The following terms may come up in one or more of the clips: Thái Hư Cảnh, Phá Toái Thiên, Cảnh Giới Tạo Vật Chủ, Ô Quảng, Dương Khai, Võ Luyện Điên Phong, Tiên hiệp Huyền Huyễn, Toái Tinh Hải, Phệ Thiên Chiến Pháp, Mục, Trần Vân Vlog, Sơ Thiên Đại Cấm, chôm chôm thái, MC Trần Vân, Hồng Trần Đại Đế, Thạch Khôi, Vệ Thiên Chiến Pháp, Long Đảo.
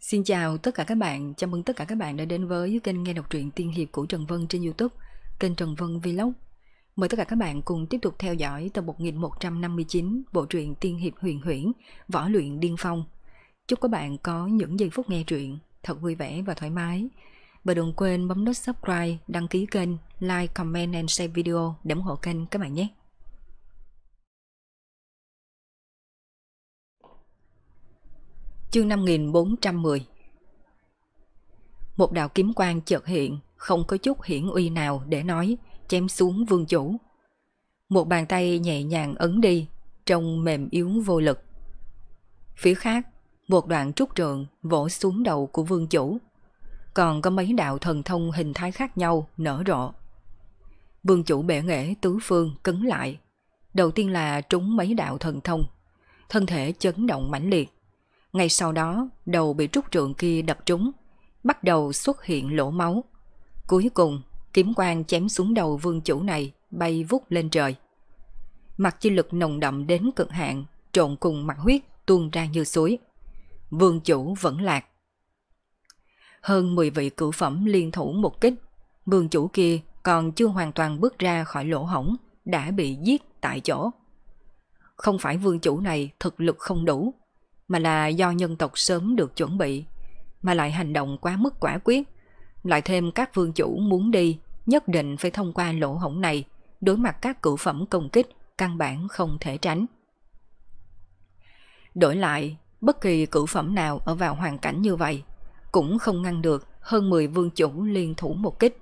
Xin chào tất cả các bạn, chào mừng tất cả các bạn đã đến với kênh nghe đọc truyện tiên hiệp của Trần Vân trên YouTube, kênh Trần Vân Vlog. Mời tất cả các bạn cùng tiếp tục theo dõi tập 1159 bộ truyện Tiên hiệp Huyền Huyễn, Võ Luyện Điên Phong. Chúc các bạn có những giây phút nghe truyện thật vui vẻ và thoải mái. Và đừng quên bấm nút subscribe, đăng ký kênh, like, comment and share video để ủng hộ kênh các bạn nhé. Chương 5410. Một đạo kiếm quang chợt hiện, không có chút hiển uy nào để nói, chém xuống vương chủ. Một bàn tay nhẹ nhàng ấn đi, trông mềm yếu vô lực. Phía khác, một đoạn trúc trượng vỗ xuống đầu của vương chủ. Còn có mấy đạo thần thông hình thái khác nhau nở rộ. Vương chủ bệ nghệ tứ phương cứng lại. Đầu tiên là trúng mấy đạo thần thông, thân thể chấn động mãnh liệt. Ngay sau đó, đầu bị trúc trượng kia đập trúng, bắt đầu xuất hiện lỗ máu. Cuối cùng, kiếm quang chém xuống đầu vương chủ này bay vút lên trời. Mặt chi lực nồng đậm đến cực hạn, trộn cùng mặt huyết tuôn ra như suối. Vương chủ vẫn lạc. Hơn 10 vị cửu phẩm liên thủ một kích, vương chủ kia còn chưa hoàn toàn bước ra khỏi lỗ hổng, đã bị giết tại chỗ. Không phải vương chủ này thực lực không đủ, mà là do nhân tộc sớm được chuẩn bị, mà lại hành động quá mức quả quyết. Lại thêm các vương chủ muốn đi, nhất định phải thông qua lỗ hổng này, đối mặt các cửu phẩm công kích, căn bản không thể tránh. Đổi lại, bất kỳ cửu phẩm nào ở vào hoàn cảnh như vậy, cũng không ngăn được hơn 10 vương chủ liên thủ một kích.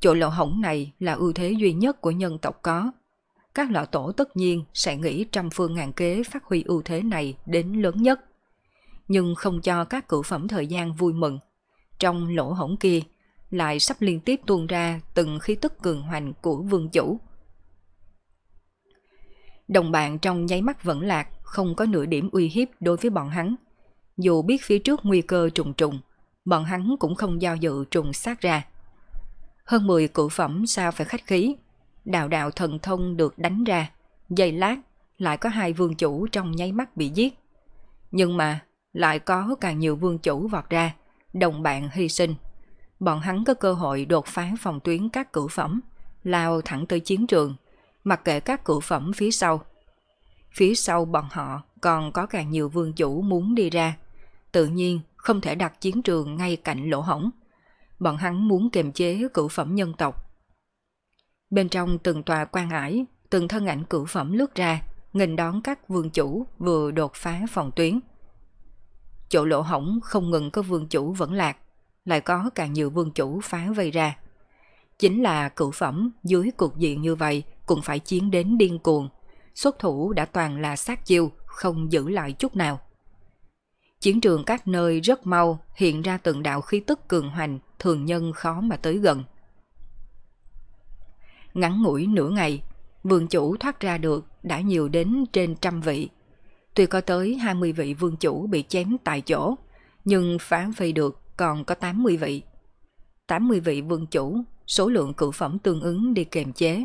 Chỗ lỗ hổng này là ưu thế duy nhất của nhân tộc có. Các lão tổ tất nhiên sẽ nghĩ trăm phương ngàn kế phát huy ưu thế này đến lớn nhất. Nhưng không cho các cửu phẩm thời gian vui mừng. Trong lỗ hổng kia lại sắp liên tiếp tuôn ra từng khí tức cường hoành của vương chủ. Đồng bạn trong nháy mắt vẫn lạc, không có nửa điểm uy hiếp đối với bọn hắn. Dù biết phía trước nguy cơ trùng trùng, bọn hắn cũng không do dự trùng sát ra. Hơn 10 cửu phẩm sao phải khách khí. Đạo đạo thần thông được đánh ra, giây lát lại có hai vương chủ trong nháy mắt bị giết. Nhưng mà lại có càng nhiều vương chủ vọt ra, đồng bạn hy sinh. Bọn hắn có cơ hội đột phá phòng tuyến các cửu phẩm, lao thẳng tới chiến trường, mặc kệ các cửu phẩm phía sau. Phía sau bọn họ còn có càng nhiều vương chủ muốn đi ra, tự nhiên không thể đặt chiến trường ngay cạnh lỗ hổng. Bọn hắn muốn kiềm chế cửu phẩm nhân tộc. Bên trong từng tòa quan ải, từng thân ảnh cửu phẩm lướt ra, nghênh đón các vương chủ vừa đột phá phòng tuyến. Chỗ lỗ hổng không ngừng có vương chủ vẫn lạc, lại có càng nhiều vương chủ phá vây ra. Chính là cửu phẩm dưới cục diện như vậy cũng phải chiến đến điên cuồng, xuất thủ đã toàn là sát chiêu, không giữ lại chút nào. Chiến trường các nơi rất mau hiện ra từng đạo khí tức cường hoành, thường nhân khó mà tới gần. Ngắn ngủi nửa ngày, vương chủ thoát ra được đã nhiều đến trên 100 vị. Tuy có tới 20 vị vương chủ bị chém tại chỗ, nhưng phá vây được còn có 80 vị. 80 vị vương chủ, số lượng cửu phẩm tương ứng đi kềm chế.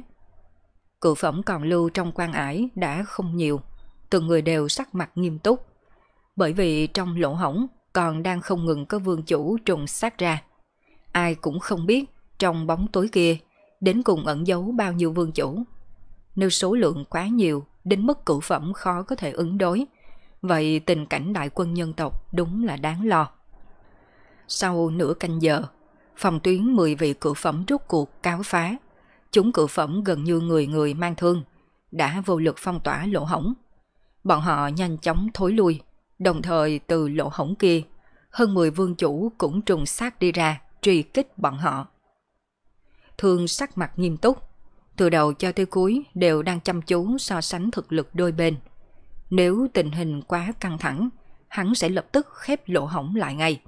Cửu phẩm còn lưu trong quan ải đã không nhiều, từng người đều sắc mặt nghiêm túc. Bởi vì trong lỗ hổng còn đang không ngừng có vương chủ trùng sát ra. Ai cũng không biết trong bóng tối kia đến cùng ẩn giấu bao nhiêu vương chủ. Nếu số lượng quá nhiều đến mức cửu phẩm khó có thể ứng đối, vậy tình cảnh đại quân nhân tộc đúng là đáng lo. Sau nửa canh giờ, phòng tuyến 10 vị cửu phẩm rút cuộc cáo phá. Chúng cửu phẩm gần như người người mang thương, đã vô lực phong tỏa lỗ hổng. Bọn họ nhanh chóng thối lui. Đồng thời từ lỗ hổng kia, hơn 10 vương chủ cũng trùng sát đi ra, truy kích bọn họ. Thương sắc mặt nghiêm túc, từ đầu cho tới cuối đều đang chăm chú so sánh thực lực đôi bên. Nếu tình hình quá căng thẳng, hắn sẽ lập tức khép lỗ hổng lại ngay.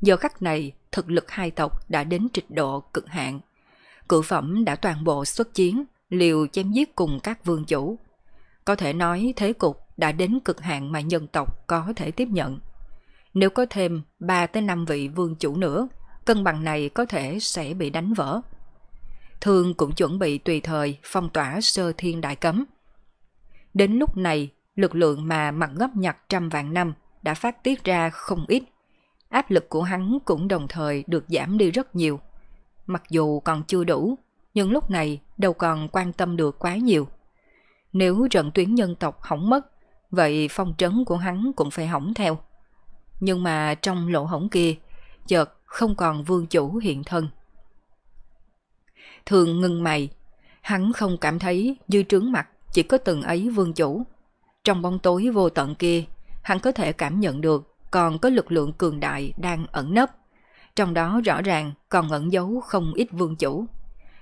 Giờ khắc này, thực lực hai tộc đã đến trình độ cực hạn. Cửu phẩm đã toàn bộ xuất chiến, liều chém giết cùng các vương chủ. Có thể nói thế cục đã đến cực hạn mà nhân tộc có thể tiếp nhận. Nếu có thêm 3-5 vị vương chủ nữa, cân bằng này có thể sẽ bị đánh vỡ. Thương cũng chuẩn bị tùy thời phong tỏa Sơ Thiên Đại Cấm. Đến lúc này, lực lượng mà mặt ngấp nhặt trăm vạn năm đã phát tiết ra không ít. Áp lực của hắn cũng đồng thời được giảm đi rất nhiều. Mặc dù còn chưa đủ, nhưng lúc này đâu còn quan tâm được quá nhiều. Nếu trận tuyến nhân tộc hỏng mất, vậy phong trấn của hắn cũng phải hỏng theo. Nhưng mà trong lỗ hổng kia, chợt không còn vương chủ hiện thân. Thường ngưng mày, hắn không cảm thấy dư trướng mặt chỉ có từng ấy vương chủ. Trong bóng tối vô tận kia, hắn có thể cảm nhận được còn có lực lượng cường đại đang ẩn nấp. Trong đó rõ ràng còn ẩn giấu không ít vương chủ.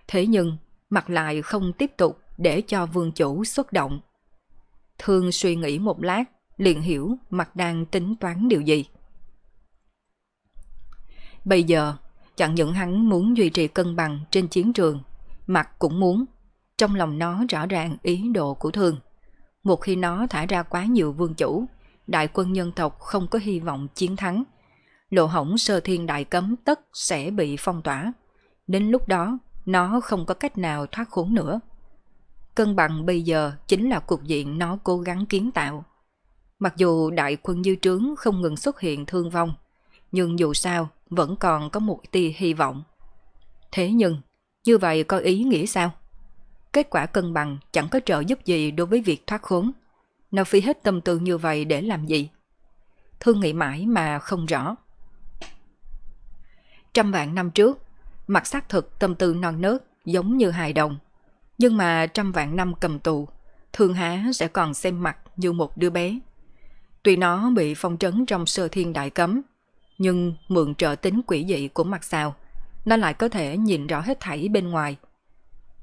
Thế nhưng, mặt lại không tiếp tục để cho vương chủ xuất động. Thương suy nghĩ một lát, liền hiểu mặt đang tính toán điều gì. Bây giờ, chẳng những hắn muốn duy trì cân bằng trên chiến trường, mặt cũng muốn. Trong lòng nó rõ ràng ý đồ của Thương. Một khi nó thả ra quá nhiều vương chủ, đại quân nhân tộc không có hy vọng chiến thắng. Lộ hổng sơ thiên đại cấm tất sẽ bị phong tỏa. Đến lúc đó, nó không có cách nào thoát khốn nữa. Cân bằng bây giờ chính là cục diện nó cố gắng kiến tạo. Mặc dù đại quân dư trướng không ngừng xuất hiện thương vong, nhưng dù sao vẫn còn có một tia hy vọng. Thế nhưng, như vậy có ý nghĩa sao? Kết quả cân bằng chẳng có trợ giúp gì đối với việc thoát khốn. Nó phí hết tâm tư như vậy để làm gì? Thương nghĩ mãi mà không rõ. Trăm vạn năm trước, mặt xác thực tâm tư non nớt giống như hài đồng. Nhưng mà trăm vạn năm cầm tù, Thương há sẽ còn xem mặt như một đứa bé. Tuy nó bị phong trấn trong sơ thiên đại cấm, nhưng mượn trợ tính quỷ dị của mặt sao, nó lại có thể nhìn rõ hết thảy bên ngoài.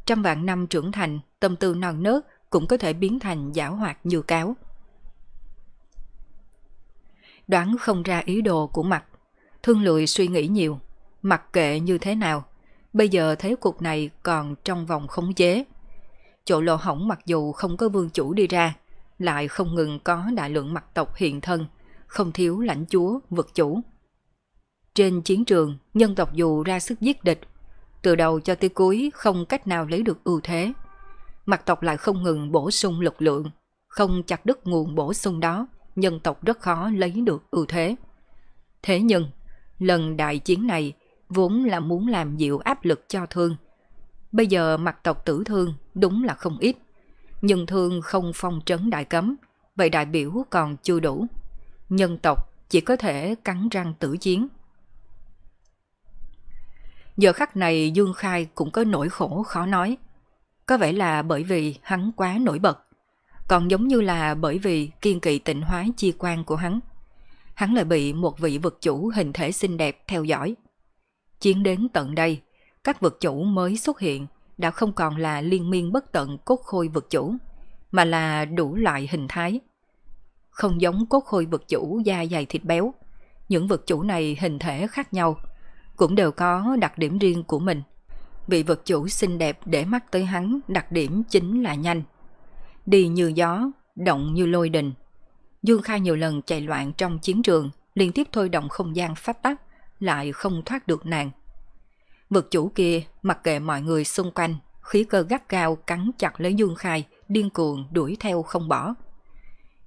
Trăm vạn năm trưởng thành, tâm tư non nớt cũng có thể biến thành giảo hoạt như cáo. Đoán không ra ý đồ của mặt, Thương lười suy nghĩ nhiều. Mặc kệ như thế nào, bây giờ thế cục này còn trong vòng khống chế. Chỗ lỗ hổng mặc dù không có vương chủ đi ra, lại không ngừng có đại lượng mặt tộc hiện thân, không thiếu lãnh chúa, vực chủ. Trên chiến trường, nhân tộc dù ra sức giết địch, từ đầu cho tới cuối không cách nào lấy được ưu thế. Mặt tộc lại không ngừng bổ sung lực lượng, không chặt đứt nguồn bổ sung đó, nhân tộc rất khó lấy được ưu thế. Thế nhưng, lần đại chiến này vốn là muốn làm dịu áp lực cho Thương. Bây giờ mặt tộc tử thương đúng là không ít, nhưng Thương không phong trấn đại cấm, vậy đại biểu còn chưa đủ. Nhân tộc chỉ có thể cắn răng tử chiến. Giờ khắc này Dương Khai cũng có nỗi khổ khó nói. Có vẻ là bởi vì hắn quá nổi bật, còn giống như là bởi vì kiên kỵ tịnh hóa chi quan của hắn. Hắn lại bị một vị vực chủ hình thể xinh đẹp theo dõi. Chiến đến tận đây, các vực chủ mới xuất hiện đã không còn là liên miên bất tận cốt khôi vực chủ, mà là đủ loại hình thái. Không giống cốt khôi vực chủ da dày thịt béo, những vực chủ này hình thể khác nhau, cũng đều có đặc điểm riêng của mình. Vị vực chủ xinh đẹp để mắt tới hắn đặc điểm chính là nhanh. Đi như gió, động như lôi đình. Dương Khai nhiều lần chạy loạn trong chiến trường, liên tiếp thôi động không gian pháp tắc, lại không thoát được nàng. Vực chủ kia mặc kệ mọi người xung quanh, khí cơ gắt gao cắn chặt lấy Dương Khai, điên cuồng đuổi theo không bỏ.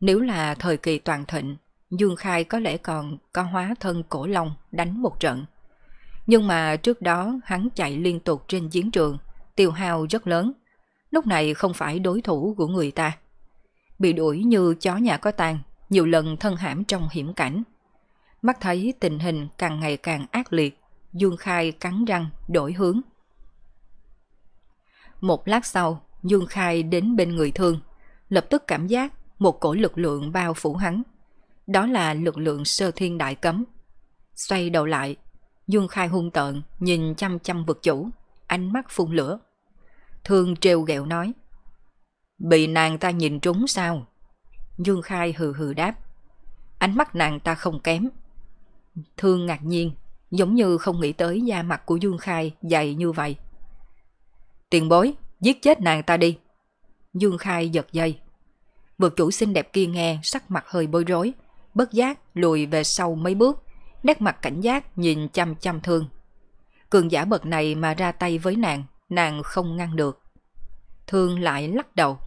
Nếu là thời kỳ toàn thịnh, Dương Khai có lẽ còn có hóa thân cổ long đánh một trận. Nhưng mà trước đó hắn chạy liên tục trên chiến trường, tiêu hao rất lớn, lúc này không phải đối thủ của người ta. Bị đuổi như chó nhà có tang, nhiều lần thân hãm trong hiểm cảnh. Mắt thấy tình hình càng ngày càng ác liệt, Dương Khai cắn răng đổi hướng. Một lát sau, Dương Khai đến bên người Thương, lập tức cảm giác một cỗ lực lượng bao phủ hắn. Đó là lực lượng sơ thiên đại cấm. Xoay đầu lại, Dương Khai hung tợn nhìn chăm chăm vực chủ, ánh mắt phun lửa. Thương trêu ghẹo nói: "Bị nàng ta nhìn trúng sao?" Dương Khai hừ hừ đáp: "Ánh mắt nàng ta không kém." Thương ngạc nhiên, giống như không nghĩ tới da mặt của Dương Khai dày như vậy. "Tiền bối, giết chết nàng ta đi." Dương Khai giật dây. Vực chủ xinh đẹp kia nghe sắc mặt hơi bối rối, bất giác lùi về sau mấy bước, nét mặt cảnh giác nhìn chăm chăm Thương. Cường giả bậc này mà ra tay với nàng không ngăn được. Thương lại lắc đầu.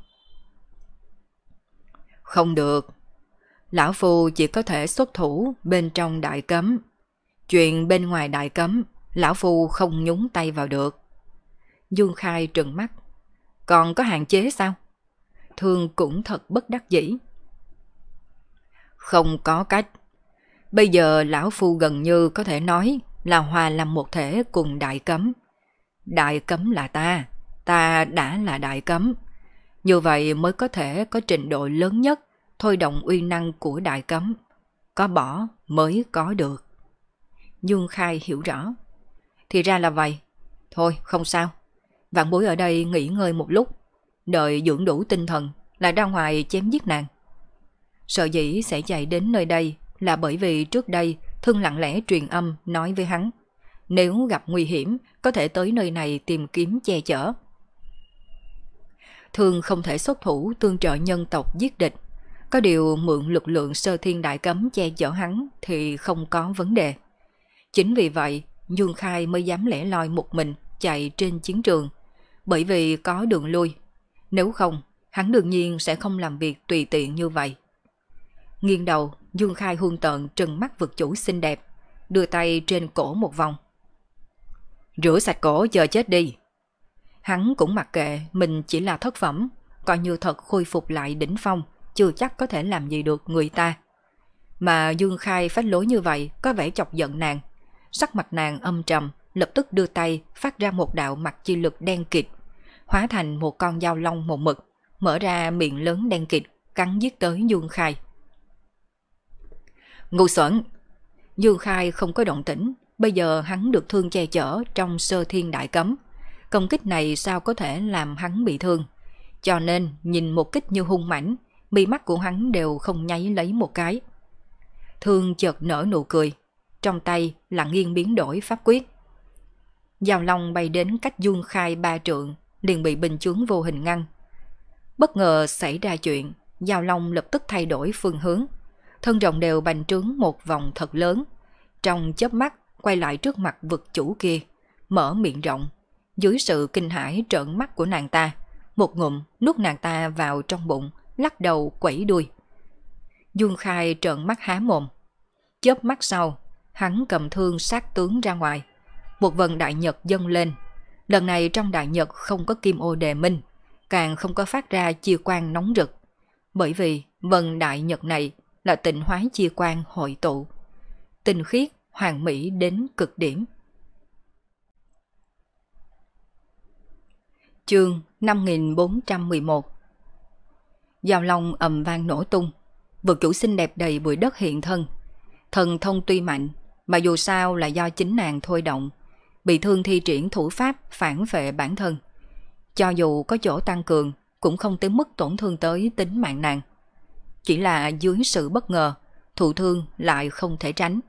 "Không được." lão phu chỉ có thể xuất thủ bên trong đại cấm. Chuyện bên ngoài đại cấm, lão phu không nhúng tay vào được. Dương Khai trừng mắt. Còn có hạn chế sao? Thương cũng thật bất đắc dĩ. Không có cách. Bây giờ lão phu gần như có thể nói là hòa làm một thể cùng đại cấm. Đại cấm là ta, ta đã là đại cấm. Như vậy mới có thể có trình độ lớn nhất thôi động uy năng của đại cấm. Có bỏ mới có được. Dương Khai hiểu rõ. Thì ra là vậy. Thôi không sao. Vạn bối ở đây nghỉ ngơi một lúc. Đợi dưỡng đủ tinh thần là ra ngoài chém giết nàng. Sở dĩ sẽ chạy đến nơi đây là bởi vì trước đây Thương lặng lẽ truyền âm nói với hắn, nếu gặp nguy hiểm có thể tới nơi này tìm kiếm che chở. Thương không thể xuất thủ tương trợ nhân tộc giết địch, có điều mượn lực lượng Sơ Thiên Đại Cấm che chở hắn thì không có vấn đề. Chính vì vậy Dương Khai mới dám lẻ loi một mình chạy trên chiến trường, bởi vì có đường lui. Nếu không, hắn đương nhiên sẽ không làm việc tùy tiện như vậy. Nghiêng đầu, Dương Khai hung tợn trừng mắt vực chủ xinh đẹp, đưa tay trên cổ một vòng. Rửa sạch cổ chờ chết đi. Hắn cũng mặc kệ mình chỉ là thất phẩm, coi như thật khôi phục lại đỉnh phong, chưa chắc có thể làm gì được người ta. Mà Dương Khai phách lối như vậy có vẻ chọc giận nàng. Sắc mặt nàng âm trầm, lập tức đưa tay phát ra một đạo mặt chi lực đen kịt, hóa thành một con dao long một mực, mở ra miệng lớn đen kịt, cắn giết tới Dương Khai. Ngu xuẩn! Dương Khai không có động tĩnh, bây giờ hắn được Thương che chở trong Sơ Thiên Đại Cấm. Công kích này sao có thể làm hắn bị thương? Cho nên nhìn một kích như hung mãnh, mi mắt của hắn đều không nháy lấy một cái. Thương chợt nở nụ cười, trong tay lặng yên biến đổi pháp quyết. Dao long bay đến cách Dương Khai 3 trượng, liền bị bình chướng vô hình ngăn. Bất ngờ xảy ra chuyện, dao long lập tức thay đổi phương hướng, thân rồng đều bành trướng một vòng thật lớn, trong chớp mắt quay lại trước mặt vực chủ kia, mở miệng rộng. Dưới sự kinh hãi trợn mắt của nàng ta, một ngụm nuốt nàng ta vào trong bụng, lắc đầu quẩy đuôi. Dương Khai trợn mắt há mồm. Chớp mắt sau, hắn cầm thương sát tướng ra ngoài, một vần đại nhật dâng lên. Lần này trong đại nhật không có kim ô đề minh, càng không có phát ra chia quang nóng rực, bởi vì vần đại nhật này là tịnh hóa chia quang hội tụ, tinh khiết hoàn mỹ đến cực điểm. Chương 5411. Dao long ầm vang nổ tung, vực chủ xinh đẹp đầy bụi đất hiện thân. Thần thông tuy mạnh, mà dù sao là do chính nàng thôi động, bị Thương thi triển thủ pháp phản vệ bản thân, cho dù có chỗ tăng cường cũng không tới mức tổn thương tới tính mạng nàng. Chỉ là dưới sự bất ngờ, thụ thương lại không thể tránh.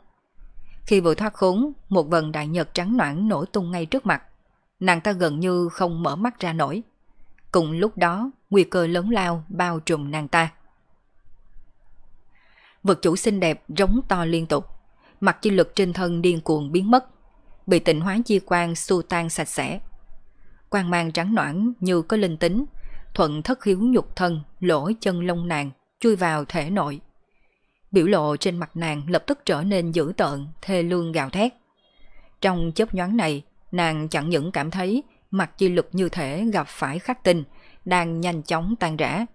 Khi vừa thoát khốn, một vần đại nhật trắng noãn nổ tung ngay trước mặt, nàng ta gần như không mở mắt ra nổi. Cùng lúc đó, nguy cơ lớn lao bao trùm nàng ta. Vực chủ xinh đẹp rống to liên tục, mặt chi lực trên thân điên cuồng biến mất, bị tịnh hóa chi quang xua tan sạch sẽ. Quang mang trắng noãn như có linh tính, thuận thất hiếu nhục thân, lỗ chân lông nàng, chui vào thể nội. Biểu lộ trên mặt nàng lập tức trở nên dữ tợn, thê lương gào thét. Trong chớp nhoáng này, nàng chẳng những cảm thấy mặt chi lực như thể gặp phải khắc tinh, đang nhanh chóng tan rã,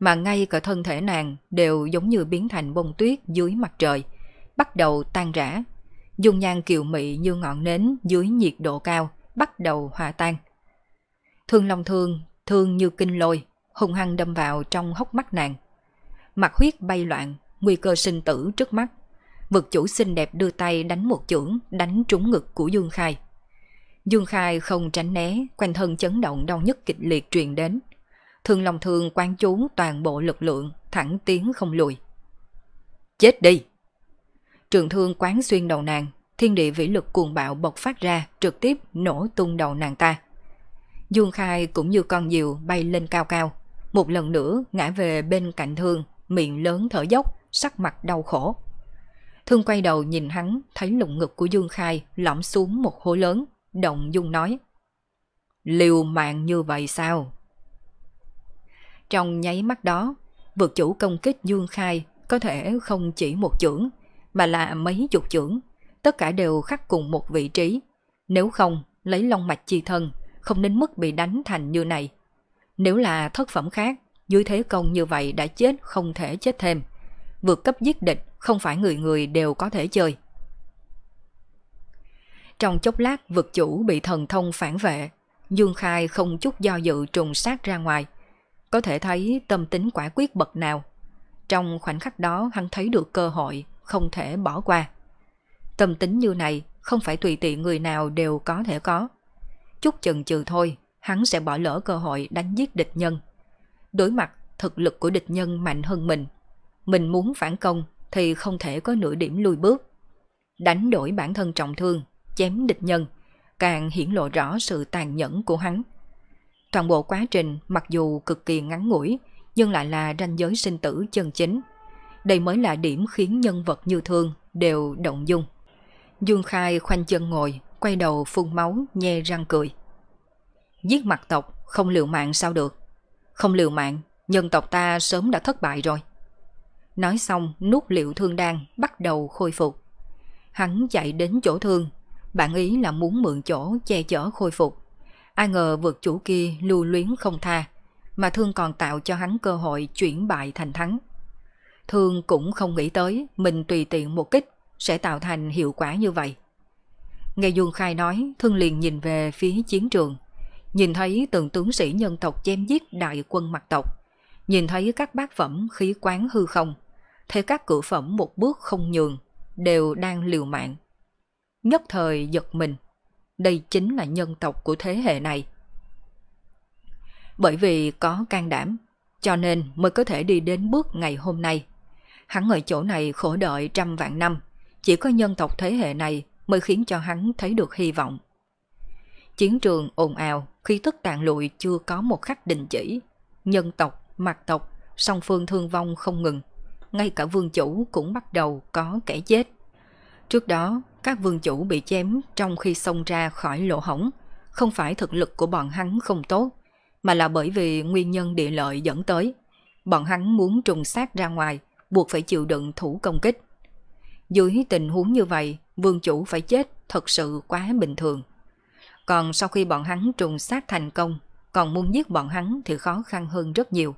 mà ngay cả thân thể nàng đều giống như biến thành bông tuyết dưới mặt trời, bắt đầu tan rã. Dung nhan kiều mị như ngọn nến dưới nhiệt độ cao bắt đầu hòa tan. Thương long thương như kinh lôi, hung hăng đâm vào trong hốc mắt nàng. Mặt huyết bay loạn, nguy cơ sinh tử trước mắt. Vực chủ xinh đẹp đưa tay đánh một chưởng, đánh trúng ngực của Dương Khai. Dương Khai không tránh né, quanh thân chấn động đau nhức kịch liệt truyền đến. Thương long thương quán chú toàn bộ lực lượng, thẳng tiến không lùi. Chết đi! Trường thương quán xuyên đầu nàng, thiên địa vĩ lực cuồng bạo bộc phát ra, trực tiếp nổ tung đầu nàng ta. Dương Khai cũng như con diều bay lên cao cao, một lần nữa ngã về bên cạnh Thương, miệng lớn thở dốc, sắc mặt đau khổ. Thương quay đầu nhìn hắn, thấy lồng ngực của Dương Khai lõm xuống một hố lớn, động dung nói. Liều mạng như vậy sao? Trong nháy mắt đó, vực chủ công kích Dương Khai có thể không chỉ một chưởng, mà là mấy chục chưởng, tất cả đều khắc cùng một vị trí. Nếu không, lấy long mạch chi thân, không đến mức bị đánh thành như này. Nếu là thất phẩm khác, dưới thế công như vậy đã chết không thể chết thêm. Vượt cấp giết địch không phải người người đều có thể chơi. Trong chốc lát vực chủ bị thần thông phản vệ, Dương Khai không chút do dự trùng sát ra ngoài. Có thể thấy tâm tính quả quyết bậc nào. Trong khoảnh khắc đó hắn thấy được cơ hội, không thể bỏ qua. Tâm tính như này không phải tùy tiện người nào đều có thể có. Chút chần chừ thôi, hắn sẽ bỏ lỡ cơ hội đánh giết địch nhân. Đối mặt, thực lực của địch nhân mạnh hơn mình. Mình muốn phản công thì không thể có nửa điểm lùi bước. Đánh đổi bản thân trọng thương, chém địch nhân, càng hiển lộ rõ sự tàn nhẫn của hắn. Toàn bộ quá trình mặc dù cực kỳ ngắn ngủi, nhưng lại là ranh giới sinh tử chân chính. Đây mới là điểm khiến nhân vật như Thương đều động dung. Dương Khai khoanh chân ngồi, quay đầu phun máu, nhe răng cười. Giết mặt tộc không liều mạng sao được? Không liều mạng, nhân tộc ta sớm đã thất bại rồi. Nói xong nuốt liệu thương đan, bắt đầu khôi phục. Hắn chạy đến chỗ Thương, bản ý là muốn mượn chỗ che chở khôi phục. Ai ngờ vực chủ kia lưu luyến không tha, mà Thương còn tạo cho hắn cơ hội chuyển bại thành thắng. Thương cũng không nghĩ tới mình tùy tiện một kích sẽ tạo thành hiệu quả như vậy. Nghe Dương Khai nói, Thương liền nhìn về phía chiến trường, nhìn thấy từng tướng sĩ nhân tộc chém giết đại quân mặt tộc, nhìn thấy các bát phẩm khí quán hư không, thấy các cửu phẩm một bước không nhường, đều đang liều mạng. Nhất thời giật mình, đây chính là nhân tộc của thế hệ này. Bởi vì có can đảm, cho nên mới có thể đi đến bước ngày hôm nay. Hắn ở chỗ này khổ đợi trăm vạn năm, chỉ có nhân tộc thế hệ này mới khiến cho hắn thấy được hy vọng. Chiến trường ồn ào, khí tức tàn lụi chưa có một khắc đình chỉ. Nhân tộc, mạt tộc, song phương thương vong không ngừng. Ngay cả vương chủ cũng bắt đầu có kẻ chết. Trước đó, các vương chủ bị chém trong khi xông ra khỏi lỗ hổng. Không phải thực lực của bọn hắn không tốt, mà là bởi vì nguyên nhân địa lợi dẫn tới. Bọn hắn muốn trùng sát ra ngoài, buộc phải chịu đựng thủ công kích. Dưới tình huống như vậy, vương chủ phải chết thật sự quá bình thường. Còn sau khi bọn hắn trùng sát thành công, còn muốn giết bọn hắn thì khó khăn hơn rất nhiều.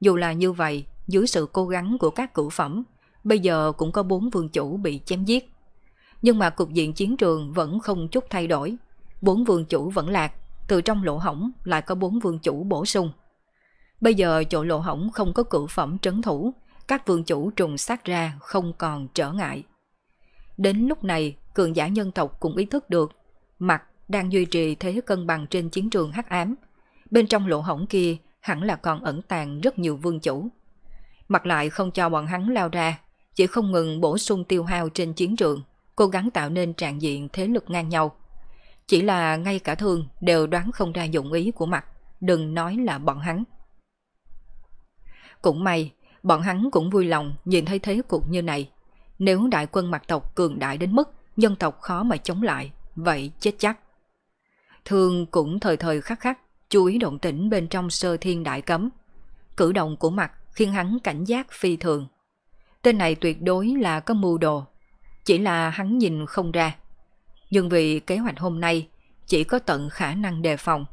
Dù là như vậy, dưới sự cố gắng của các cửu phẩm, bây giờ cũng có 4 vương chủ bị chém giết. Nhưng mà cục diện chiến trường vẫn không chút thay đổi. 4 vương chủ vẫn lạc, từ trong lỗ hổng lại có 4 vương chủ bổ sung. Bây giờ chỗ lỗ hổng không có cửu phẩm trấn thủ, các vương chủ trùng sát ra không còn trở ngại. Đến lúc này, cường giả nhân tộc cũng ý thức được, mặt đang duy trì thế cân bằng trên chiến trường hắc ám. Bên trong lỗ hổng kia hẳn là còn ẩn tàng rất nhiều vương chủ. Mặt lại không cho bọn hắn lao ra, chỉ không ngừng bổ sung tiêu hao trên chiến trường, cố gắng tạo nên trạng diện thế lực ngang nhau. Chỉ là ngay cả Thương đều đoán không ra dụng ý của mặt, đừng nói là bọn hắn. Cũng may, bọn hắn cũng vui lòng nhìn thấy thế cục như này. Nếu đại quân mặt tộc cường đại đến mức nhân tộc khó mà chống lại, vậy chết chắc. Thương cũng thời khắc khắc chú ý động tĩnh bên trong Sơ Thiên Đại Cấm. Cử động của mặt khiến hắn cảnh giác phi thường. Tên này tuyệt đối là có mưu đồ, chỉ là hắn nhìn không ra. Nhưng vì kế hoạch hôm nay chỉ có tận khả năng đề phòng.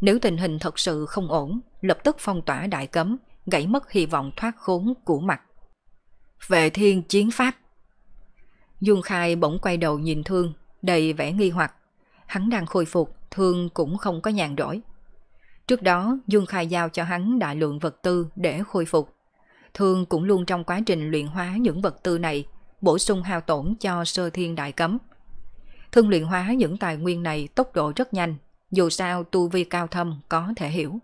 Nếu tình hình thật sự không ổn, lập tức phong tỏa đại cấm, gãy mất hy vọng thoát khốn của mặt. Vệ thiên chiến pháp. Dương Khai bỗng quay đầu nhìn Thương, đầy vẻ nghi hoặc. Hắn đang khôi phục, Thương cũng không có nhàn rỗi. Trước đó, Dương Khai giao cho hắn đại lượng vật tư để khôi phục. Thương cũng luôn trong quá trình luyện hóa những vật tư này, bổ sung hao tổn cho Sơ Thiên Đại Cấm. Thương luyện hóa những tài nguyên này tốc độ rất nhanh, dù sao tu vi cao thâm có thể hiểu.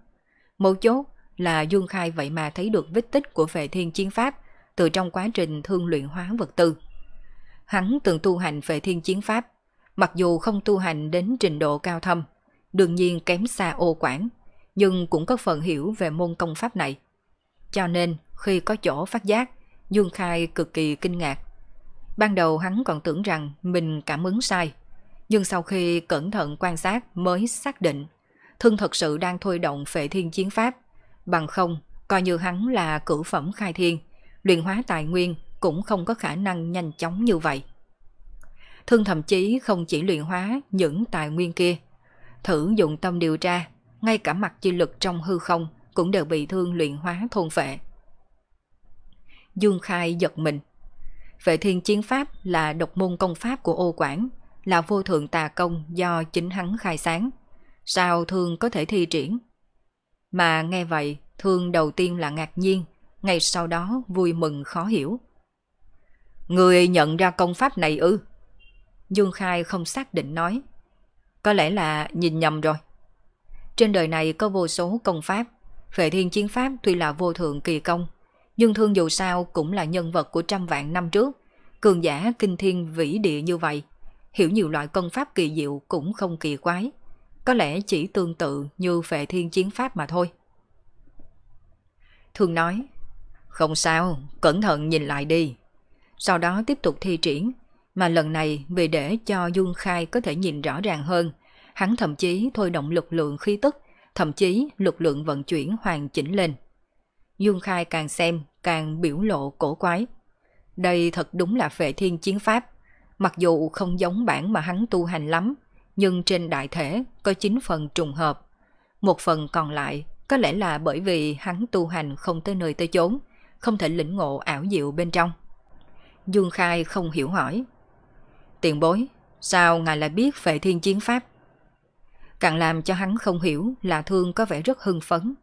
Mấu chốt là Dương Khai vậy mà thấy được vết tích của Phệ Thiên Chiến Pháp từ trong quá trình Thương luyện hóa vật tư. Hắn từng tu hành Phệ Thiên Chiến Pháp, mặc dù không tu hành đến trình độ cao thâm, đương nhiên kém xa Ô Quảng, nhưng cũng có phần hiểu về môn công pháp này. Cho nên khi có chỗ phát giác, Dương Khai cực kỳ kinh ngạc. Ban đầu hắn còn tưởng rằng mình cảm ứng sai, nhưng sau khi cẩn thận quan sát mới xác định Thương thật sự đang thôi động Phệ Thiên Chiến Pháp. Bằng không, coi như hắn là cửu phẩm khai thiên, luyện hóa tài nguyên cũng không có khả năng nhanh chóng như vậy. Thương thậm chí không chỉ luyện hóa những tài nguyên kia, thử dụng tâm điều tra, ngay cả mặt chi lực trong hư không cũng đều bị Thương luyện hóa thôn vệ. Dương Khai giật mình. Vệ Thiên Chiến Pháp là độc môn công pháp của Ô Quảng, là vô thượng tà công do chính hắn khai sáng. Sao Thương có thể thi triển? Mà nghe vậy, Thương đầu tiên là ngạc nhiên, ngay sau đó vui mừng khó hiểu. Người nhận ra công pháp này ư? Dương Khai không xác định nói. Có lẽ là nhìn nhầm rồi. Trên đời này có vô số công pháp, Vệ Thiên Chiến Pháp tuy là vô thượng kỳ công, nhưng Thương dù sao cũng là nhân vật của trăm vạn năm trước, cường giả kinh thiên vĩ địa như vậy, hiểu nhiều loại công pháp kỳ diệu cũng không kỳ quái, có lẽ chỉ tương tự như Vệ Thiên Chiến Pháp mà thôi. Thương nói, không sao, cẩn thận nhìn lại đi. Sau đó tiếp tục thi triển, mà lần này vì để cho Dương Khai có thể nhìn rõ ràng hơn, hắn thậm chí thôi động lực lượng khí tức, thậm chí lực lượng vận chuyển hoàn chỉnh lên. Dương Khai càng xem càng biểu lộ cổ quái. Đây thật đúng là Vệ Thiên Chiến Pháp, mặc dù không giống bản mà hắn tu hành lắm, nhưng trên đại thể có 9 phần trùng hợp. Một phần còn lại có lẽ là bởi vì hắn tu hành không tới nơi tới chốn, không thể lĩnh ngộ ảo diệu bên trong. Dương Khai không hiểu hỏi. Tiền bối, sao ngài lại biết Vệ Thiên Chiến Pháp? Càng làm cho hắn không hiểu là Thương có vẻ rất hưng phấn.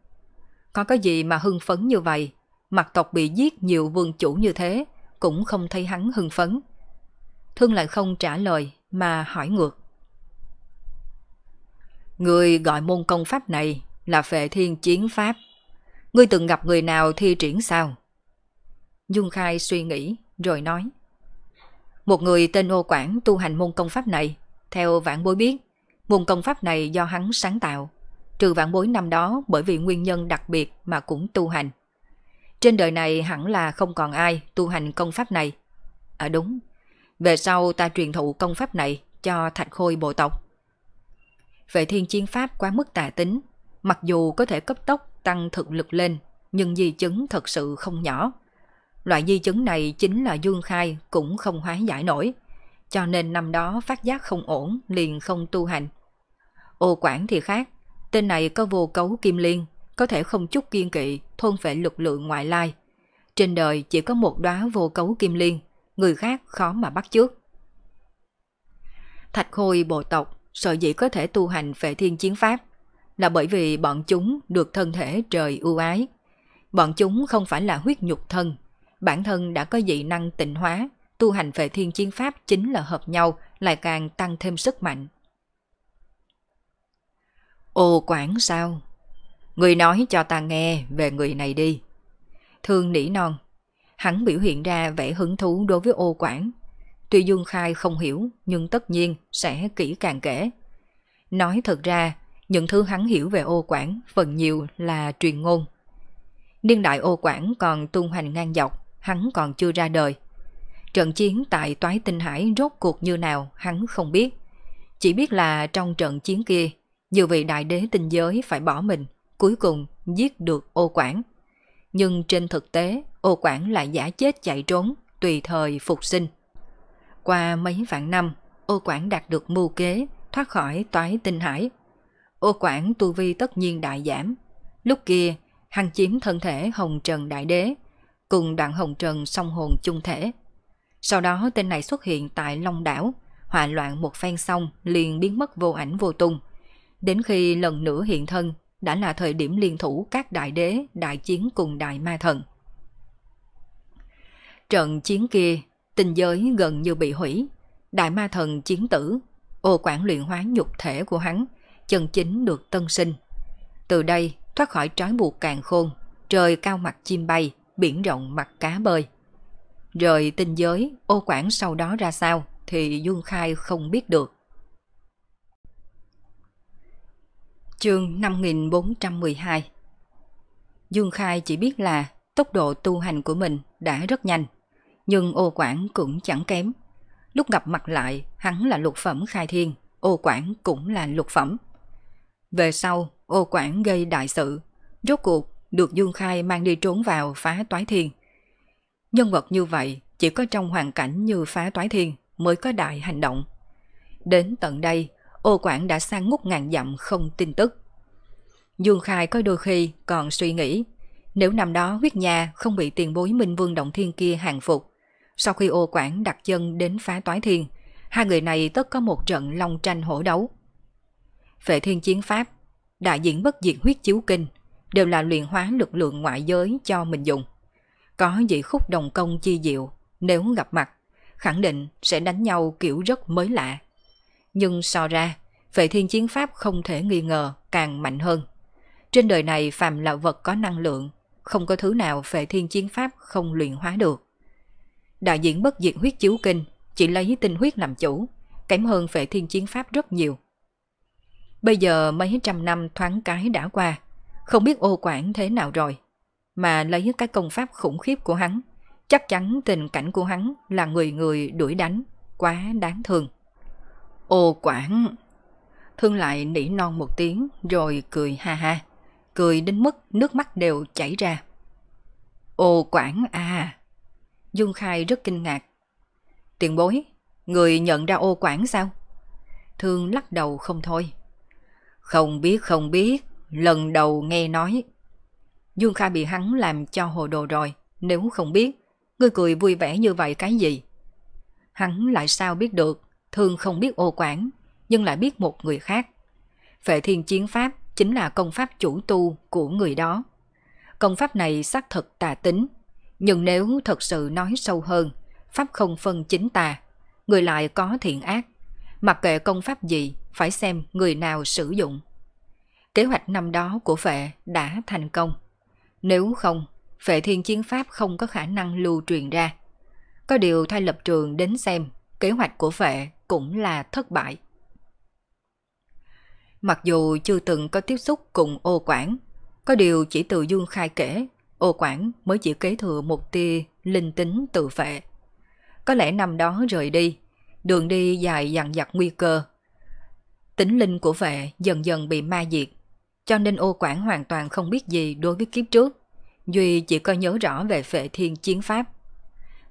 Có cái gì mà hưng phấn như vậy? Mặt tộc bị giết nhiều vương chủ như thế, cũng không thấy hắn hưng phấn. Thương lại không trả lời mà hỏi ngược. Người gọi môn công pháp này là Vệ Thiên Chiến Pháp, ngươi từng gặp người nào thi triển sao? Dương Khai suy nghĩ rồi nói. Một người tên Ô Quảng tu hành môn công pháp này. Theo vạn bối biết, môn công pháp này do hắn sáng tạo, trừ vạn bối năm đó bởi vì nguyên nhân đặc biệt mà cũng tu hành. Trên đời này hẳn là không còn ai tu hành công pháp này. À đúng, về sau ta truyền thụ công pháp này cho Thạch Khôi bộ tộc. Vệ Thiên Chiến Pháp quá mức tà tính, mặc dù có thể cấp tốc tăng thực lực lên, nhưng di chứng thật sự không nhỏ. Loại di chứng này chính là Dương Khai cũng không hóa giải nổi, cho nên năm đó phát giác không ổn liền không tu hành. Ô Quảng thì khác, tên này có vô cấu kim liên, có thể không chút kiên kỵ thôn phệ lực lượng ngoại lai. Trên đời chỉ có một đóa vô cấu kim liên, người khác khó mà bắt chước. Thạch Khôi bộ tộc sở dĩ có thể tu hành Vệ Thiên Chiến Pháp là bởi vì bọn chúng được thân thể trời ưu ái. Bọn chúng không phải là huyết nhục thân, bản thân đã có dị năng tịnh hóa, tu hành Vệ Thiên Chiến Pháp chính là hợp nhau, lại càng tăng thêm sức mạnh. Ô Quảng sao? Người nói cho ta nghe về người này đi. Thương nỉ non. Hắn biểu hiện ra vẻ hứng thú đối với Ô Quảng. Tuy Dương Khai không hiểu, nhưng tất nhiên sẽ kỹ càng kể. Nói thật ra, những thứ hắn hiểu về Ô Quảng phần nhiều là truyền ngôn. Niên đại Ô Quảng còn tung hoành ngang dọc, hắn còn chưa ra đời. Trận chiến tại Toái Tinh Hải rốt cuộc như nào hắn không biết. Chỉ biết là trong trận chiến kia, nhiều vị đại đế tinh giới phải bỏ mình, cuối cùng giết được Ô Quảng. Nhưng trên thực tế, Ô Quảng lại giả chết chạy trốn, tùy thời phục sinh. Qua mấy vạn năm, Ô Quảng đạt được mưu kế, thoát khỏi Toái Tinh Hải. Ô Quảng tu vi tất nhiên đại giảm. Lúc kia, hắn chiếm thân thể Hồng Trần Đại Đế, cùng đoạn Hồng Trần song hồn chung thể. Sau đó tên này xuất hiện tại Long Đảo, hòa loạn một phen xong liền biến mất vô ảnh vô tung. Đến khi lần nữa hiện thân, đã là thời điểm liên thủ các đại đế đại chiến cùng đại ma thần. Trận chiến kia, tình giới gần như bị hủy, đại ma thần chiến tử, Ô Quảng luyện hóa nhục thể của hắn, chân chính được tân sinh. Từ đây, thoát khỏi trói buộc càn khôn, trời cao mặt chim bay, biển rộng mặt cá bơi. Rời tình giới, Ô Quảng sau đó ra sao thì Dương Khai không biết được. Chương 5412. Dương Khai chỉ biết là tốc độ tu hành của mình đã rất nhanh, nhưng Ô Quảng cũng chẳng kém. Lúc gặp mặt lại, hắn là lục phẩm khai thiên, Ô Quảng cũng là lục phẩm. Về sau, Ô Quảng gây đại sự, rốt cuộc được Dương Khai mang đi trốn vào Phá Toái Thiên. Nhân vật như vậy chỉ có trong hoàn cảnh như Phá Toái Thiên mới có đại hành động. Đến tận đây, Ô Quảng đã sang ngút ngàn dặm không tin tức. Dương Khai có đôi khi còn suy nghĩ, nếu năm đó huyết nhà không bị tiền bối Minh Vương Động Thiên kia hàng phục, sau khi Ô Quảng đặt chân đến Phá Toái Thiên, hai người này tất có một trận long tranh hổ đấu. Phệ Thiên Chiến Pháp, đại diện bất diệt huyết chiếu kinh, đều là luyện hóa lực lượng ngoại giới cho mình dùng. Có dị khúc đồng công chi diệu, nếu gặp mặt, khẳng định sẽ đánh nhau kiểu rất mới lạ. Nhưng so ra, Phệ Thiên Chiến Pháp không thể nghi ngờ càng mạnh hơn. Trên đời này phàm là vật có năng lượng, không có thứ nào Phệ Thiên Chiến Pháp không luyện hóa được. Đại diện bất diệt huyết chiếu kinh chỉ lấy tinh huyết làm chủ, kém hơn Phệ Thiên Chiến Pháp rất nhiều. Bây giờ mấy trăm năm thoáng cái đã qua, không biết Ô Quảng thế nào rồi. Mà lấy cái công pháp khủng khiếp của hắn, chắc chắn tình cảnh của hắn là người người đuổi đánh, quá đáng thương. Ô Quảng! Thương lại nỉ non một tiếng rồi cười ha ha, cười đến mức nước mắt đều chảy ra. Ô Quảng à! Dương Khai rất kinh ngạc. Tiền bối, người nhận ra Ô Quảng sao? Thương lắc đầu không thôi. Không biết, lần đầu nghe nói. Dương Khai bị hắn làm cho hồ đồ rồi, nếu không biết, ngươi cười vui vẻ như vậy cái gì? Hắn lại sao biết được, Thương không biết Ô Quảng, nhưng lại biết một người khác. Phệ Thiên Chiến Pháp chính là công pháp chủ tu của người đó. Công pháp này xác thực tà tính, nhưng nếu thật sự nói sâu hơn, pháp không phân chính tà, người lại có thiện ác, mặc kệ công pháp gì, phải xem người nào sử dụng. Kế hoạch năm đó của Phệ đã thành công. Nếu không, Phệ Thiên Chiến Pháp không có khả năng lưu truyền ra. Có điều thay lập trường đến xem, kế hoạch của Phệ cũng là thất bại. Mặc dù chưa từng có tiếp xúc cùng Ô Quảng, có điều chỉ từ Dương Khai kể, Ô Quảng mới chỉ kế thừa một tia linh tính từ Phệ. Có lẽ năm đó rời đi, đường đi dài dằng dặc nguy cơ. Tính linh của Phệ dần dần bị ma diệt, cho nên Ô Quảng hoàn toàn không biết gì đối với kiếp trước, duy chỉ có nhớ rõ về Phệ Thiên Chiến Pháp.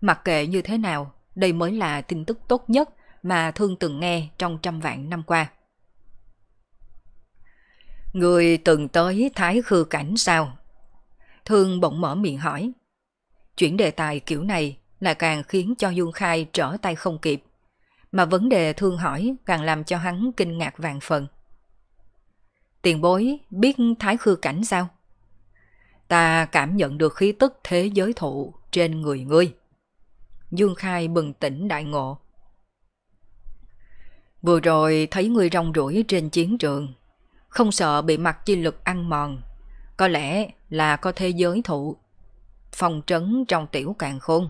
Mặc kệ như thế nào, đây mới là tin tức tốt nhất mà Thương từng nghe trong trăm vạn năm qua. Người từng tới Thái Hư Cảnh sao? Thương bỗng mở miệng hỏi. Chuyển đề tài kiểu này lại càng khiến cho Dương Khai trở tay không kịp, mà vấn đề Thương hỏi càng làm cho hắn kinh ngạc vạn phần. Tiền bối biết Thái Hư Cảnh sao? Ta cảm nhận được khí tức thế giới thụ trên người ngươi. Dương Khai bừng tỉnh đại ngộ. Vừa rồi thấy ngươi rong ruổi trên chiến trường, không sợ bị mặt chi lực ăn mòn, có lẽ là có thế giới thụ phòng trấn trong tiểu càn khôn.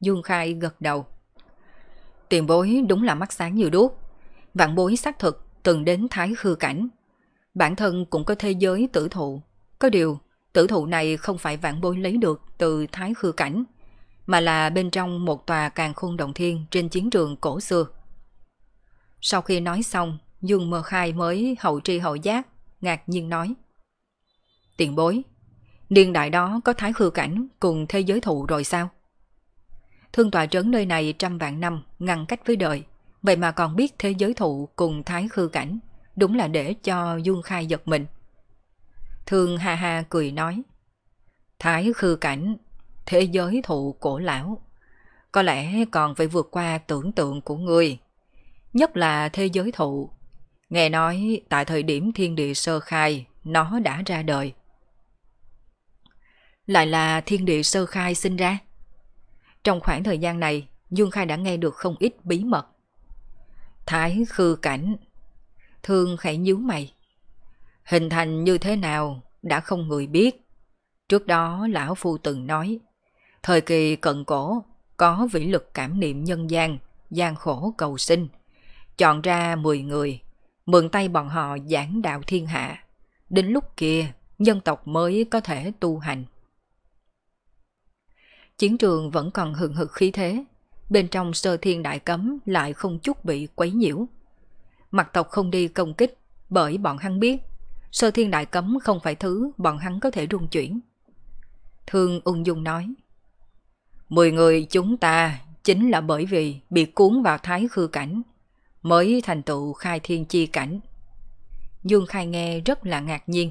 Dương Khai gật đầu. Tiền bối đúng là mắt sáng như đuốc, vạn bối xác thực từng đến Thái Hư Cảnh. Bản thân cũng có thế giới tử thụ, có điều tử thụ này không phải vạn bối lấy được từ Thái Hư Cảnh, mà là bên trong một tòa càn khôn động thiên trên chiến trường cổ xưa. Sau khi nói xong, Dương Khai mới hậu tri hậu giác, ngạc nhiên nói. Tiền bối, niên đại đó có Thái Hư Cảnh cùng thế giới thụ rồi sao? Thương tòa trấn nơi này trăm vạn năm ngăn cách với đời, vậy mà còn biết thế giới thụ cùng Thái Hư Cảnh, đúng là để cho Dương Khai giật mình. Thương ha ha cười nói. Thái Hư Cảnh, thế giới thụ cổ lão, có lẽ còn phải vượt qua tưởng tượng của người. Nhất là thế giới thụ, nghe nói tại thời điểm thiên địa sơ khai nó đã ra đời. Lại là thiên địa sơ khai sinh ra. Trong khoảng thời gian này, Dương Khai đã nghe được không ít bí mật. Thái Hư Cảnh, Thương khẽ nhíu mày. Hình thành như thế nào đã không người biết. Trước đó lão phu từng nói, thời kỳ cận cổ có vĩ lực cảm niệm nhân gian, gian khổ cầu sinh, chọn ra 10 người, mượn tay bọn họ giảng đạo thiên hạ. Đến lúc kia, dân tộc mới có thể tu hành. Chiến trường vẫn còn hừng hực khí thế, bên trong Sơ Thiên Đại Cấm lại không chút bị quấy nhiễu. Mặt tộc không đi công kích, bởi bọn hắn biết Sơ Thiên Đại Cấm không phải thứ bọn hắn có thể rung chuyển. Thương ung dung nói. 10 người chúng ta chính là bởi vì bị cuốn vào Thái Hư Cảnh, mới thành tựu khai thiên chi cảnh. Dương Khai nghe rất là ngạc nhiên.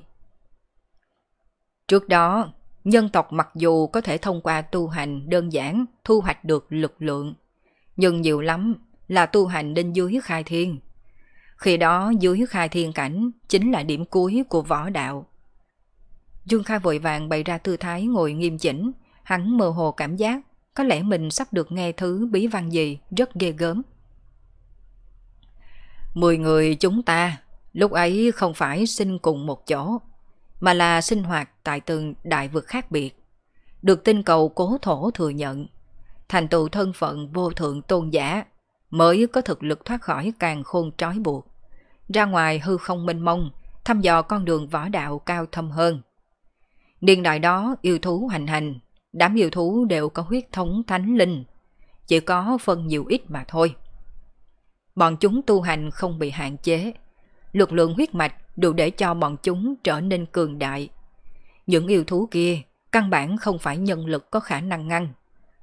Trước đó, nhân tộc mặc dù có thể thông qua tu hành đơn giản thu hoạch được lực lượng, nhưng nhiều lắm là tu hành đến dưới khai thiên. Khi đó dưới khai thiên cảnh chính là điểm cuối của võ đạo. Dương Khai vội vàng bày ra tư thái ngồi nghiêm chỉnh, hắn mơ hồ cảm giác có lẽ mình sắp được nghe thứ bí văn gì rất ghê gớm. 10 người chúng ta lúc ấy không phải sinh cùng một chỗ, mà là sinh hoạt tại từng đại vực khác biệt, được tinh cầu cố thổ thừa nhận, thành tựu thân phận vô thượng tôn giả, mới có thực lực thoát khỏi càn khôn trói buộc, ra ngoài hư không mênh mông, thăm dò con đường võ đạo cao thâm hơn. Niên đại đó yêu thú hoành hành, đám yêu thú đều có huyết thống thánh linh, chỉ có phân nhiều ít mà thôi. Bọn chúng tu hành không bị hạn chế, lực lượng huyết mạch đủ để cho bọn chúng trở nên cường đại. Những yêu thú kia căn bản không phải nhân lực có khả năng ngăn.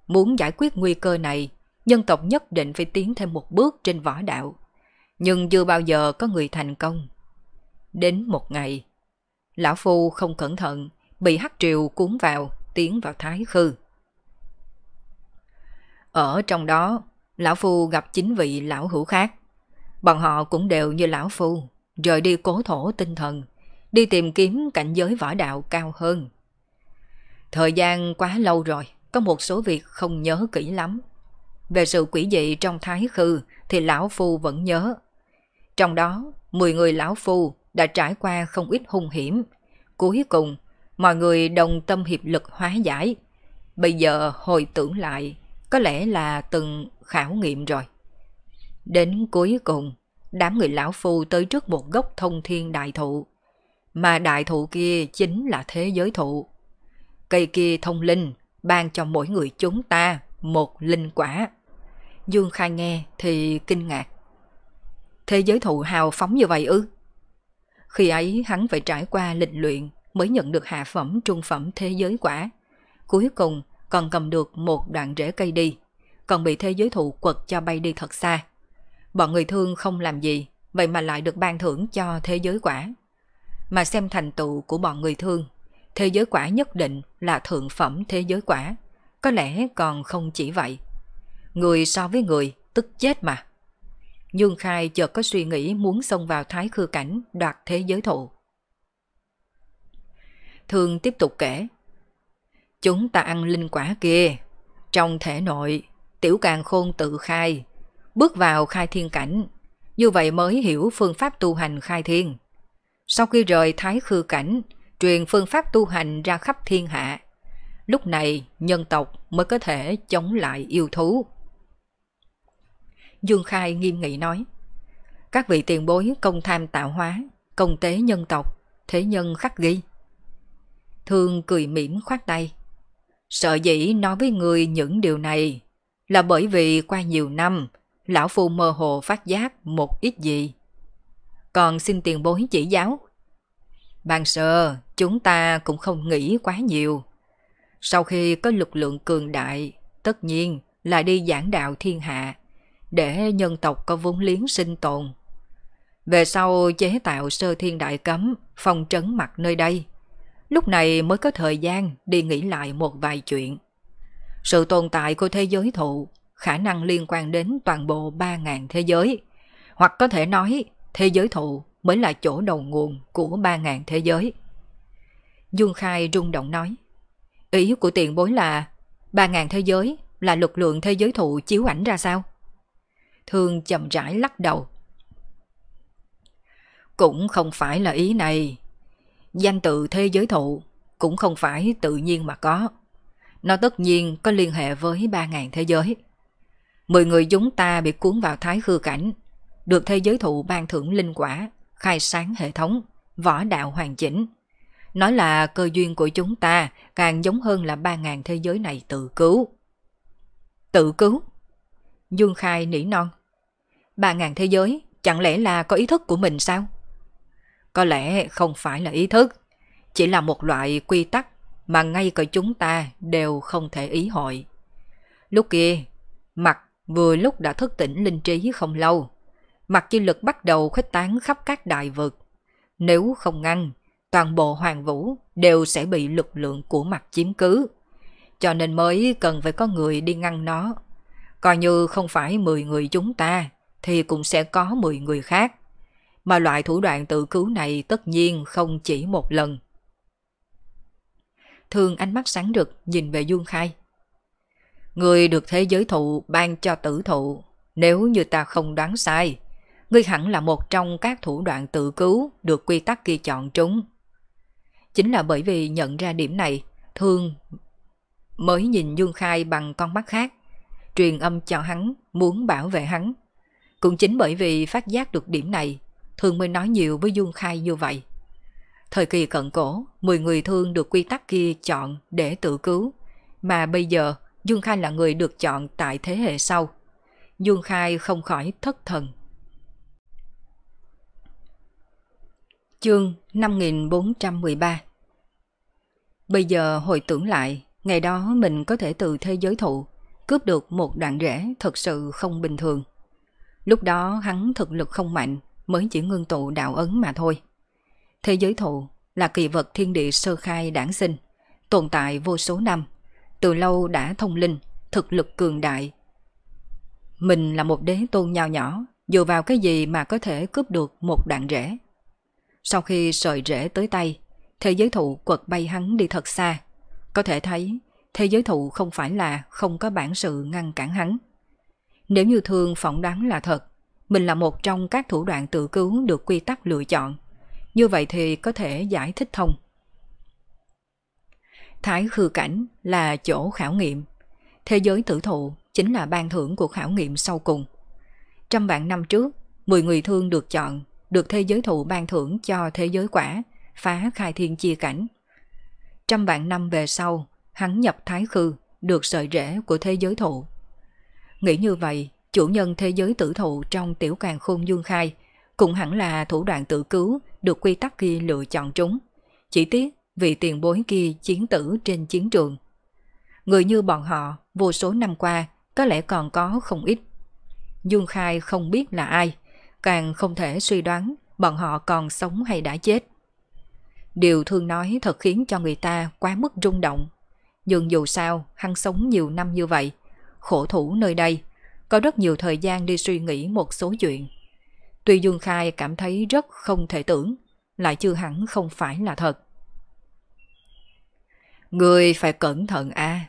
Muốn giải quyết nguy cơ này, nhân tộc nhất định phải tiến thêm một bước trên võ đạo, nhưng chưa bao giờ có người thành công. Đến một ngày, lão phu không cẩn thận bị hắc triều cuốn vào, tiến vào Thái Khư. Ở trong đó, lão phu gặp 9 vị lão hữu khác. Bọn họ cũng đều như lão phu, rời đi cố thổ tinh thần, đi tìm kiếm cảnh giới võ đạo cao hơn. Thời gian quá lâu rồi, có một số việc không nhớ kỹ lắm. Về sự quỷ dị trong Thái Khư thì lão phu vẫn nhớ. Trong đó, 10 người lão phu đã trải qua không ít hung hiểm. Cuối cùng, mọi người đồng tâm hiệp lực hóa giải. Bây giờ hồi tưởng lại, có lẽ là từng khảo nghiệm rồi. Đến cuối cùng, đám người lão phu tới trước một gốc thông thiên đại thụ, mà đại thụ kia chính là thế giới thụ. Cây kia thông linh, ban cho mỗi người chúng ta một linh quả. Dương Khai nghe thì kinh ngạc. Thế giới thụ hào phóng như vậy ư? Khi ấy hắn phải trải qua lịch luyện mới nhận được hạ phẩm trung phẩm thế giới quả. Cuối cùng còn cầm được một đoạn rễ cây đi, còn bị thế giới thụ quật cho bay đi thật xa. Bọn người thương không làm gì, vậy mà lại được ban thưởng cho thế giới quả. Mà xem thành tựu của bọn người thương, thế giới quả nhất định là thượng phẩm thế giới quả. Có lẽ còn không chỉ vậy. Người so với người, tức chết mà. Dương Khai chợt có suy nghĩ muốn xông vào Thái Khư Cảnh đoạt thế giới thụ. Thương tiếp tục kể. Chúng ta ăn linh quả kia, trong thể nội, tiểu càn khôn tự khai, bước vào khai thiên cảnh, như vậy mới hiểu phương pháp tu hành khai thiên. Sau khi rời Thái Khư Cảnh, truyền phương pháp tu hành ra khắp thiên hạ. Lúc này nhân tộc mới có thể chống lại yêu thú. Dương Khai nghiêm nghị nói. Các vị tiền bối công tham tạo hóa, công tế nhân tộc, thế nhân khắc ghi. Thương cười mỉm khoát tay. Sợ dĩ nói với người những điều này là bởi vì qua nhiều năm, lão phu mơ hồ phát giác một ít gì. Còn xin tiền bối chỉ giáo. Ban sơ chúng ta cũng không nghĩ quá nhiều. Sau khi có lực lượng cường đại, tất nhiên là đi giảng đạo thiên hạ, để nhân tộc có vốn liếng sinh tồn. Về sau chế tạo Sơ Thiên Đại Cấm, phong trấn mặt nơi đây. Lúc này mới có thời gian đi nghĩ lại một vài chuyện. Sự tồn tại của thế giới thụ khả năng liên quan đến toàn bộ 3.000 thế giới. Hoặc có thể nói, thế giới thụ mới là chỗ đầu nguồn của 3.000 thế giới. Dương Khai rung động nói. Ý của tiền bối là 3.000 thế giới là lực lượng thế giới thụ chiếu ảnh ra sao? Thương chậm rãi lắc đầu. Cũng không phải là ý này. Danh tự thế giới thụ cũng không phải tự nhiên mà có. Nó tất nhiên có liên hệ với 3.000 thế giới. 10 người chúng ta bị cuốn vào Thái Hư Cảnh, được thế giới thụ ban thưởng linh quả, khai sáng hệ thống, võ đạo hoàn chỉnh. Nói là cơ duyên của chúng ta càng giống hơn là 3.000 thế giới này tự cứu. Tự cứu? Dương Khai nỉ non. 3.000 thế giới chẳng lẽ là có ý thức của mình sao? Có lẽ không phải là ý thức, chỉ là một loại quy tắc mà ngay cả chúng ta đều không thể ý hội. Lúc kia, Mặc vừa lúc đã thức tỉnh linh trí không lâu, Mặc chi lực bắt đầu khuếch tán khắp các đại vực. Nếu không ngăn, toàn bộ hoàng vũ đều sẽ bị lực lượng của Mặc chiếm cứ. Cho nên mới cần phải có người đi ngăn nó. Coi như không phải 10 người chúng ta, thì cũng sẽ có 10 người khác. Mà loại thủ đoạn tự cứu này tất nhiên không chỉ một lần. Thường ánh mắt sáng rực nhìn về Dương Khai. Ngươi được thế giới thụ ban cho tử thụ. Nếu như ta không đoán sai, ngươi hẳn là một trong các thủ đoạn tự cứu được quy tắc kia chọn trúng. Chính là bởi vì nhận ra điểm này, Thương mới nhìn Dương Khai bằng con mắt khác, truyền âm cho hắn, muốn bảo vệ hắn. Cũng chính bởi vì phát giác được điểm này, Thương mới nói nhiều với Dương Khai như vậy. Thời kỳ cận cổ, 10 người Thương được quy tắc kia chọn để tự cứu, mà bây giờ Dương Khai là người được chọn tại thế hệ sau. Dương Khai không khỏi thất thần. Chương 5413. Bây giờ hồi tưởng lại, ngày đó mình có thể từ thế giới thụ cướp được một đoạn rễ thật sự không bình thường. Lúc đó hắn thực lực không mạnh, mới chỉ ngưng tụ đạo ấn mà thôi. Thế giới thụ là kỳ vật thiên địa sơ khai đản sinh, tồn tại vô số năm, từ lâu đã thông linh, thực lực cường đại. Mình là một đế tôn nho nhỏ, dựa vào cái gì mà có thể cướp được một đoạn rễ? Sau khi sợi rễ tới tay, thế giới thụ quật bay hắn đi thật xa. Có thể thấy, thế giới thụ không phải là không có bản sự ngăn cản hắn. Nếu như Thương phỏng đoán là thật, mình là một trong các thủ đoạn tự cứu được quy tắc lựa chọn, như vậy thì có thể giải thích thông. Thái Hư Cảnh là chỗ khảo nghiệm, thế giới tử thụ chính là ban thưởng của khảo nghiệm sau cùng. Trăm vạn năm trước, 10 người Thương được chọn, được thế giới thụ ban thưởng cho thế giới quả, phá khai thiên chia cảnh. Trăm vạn năm về sau, hắn nhập Thái Khư, được sợi rễ của thế giới thụ. Nghĩ như vậy, chủ nhân thế giới tử thụ trong tiểu càn khôn Dương Khai cũng hẳn là thủ đoạn tự cứu được quy tắc kia lựa chọn trúng. Chỉ tiếc vì tiền bối kia chiến tử trên chiến trường. Người như bọn họ vô số năm qua có lẽ còn có không ít. Dương Khai không biết là ai, càng không thể suy đoán bọn họ còn sống hay đã chết. Điều Thương nói thật khiến cho người ta quá mức rung động. Nhưng dù sao hắn sống nhiều năm như vậy, khổ thủ nơi đây, có rất nhiều thời gian đi suy nghĩ một số chuyện. Tuy Dương Khai cảm thấy rất không thể tưởng, lại chưa hẳn không phải là thật. Người phải cẩn thận à?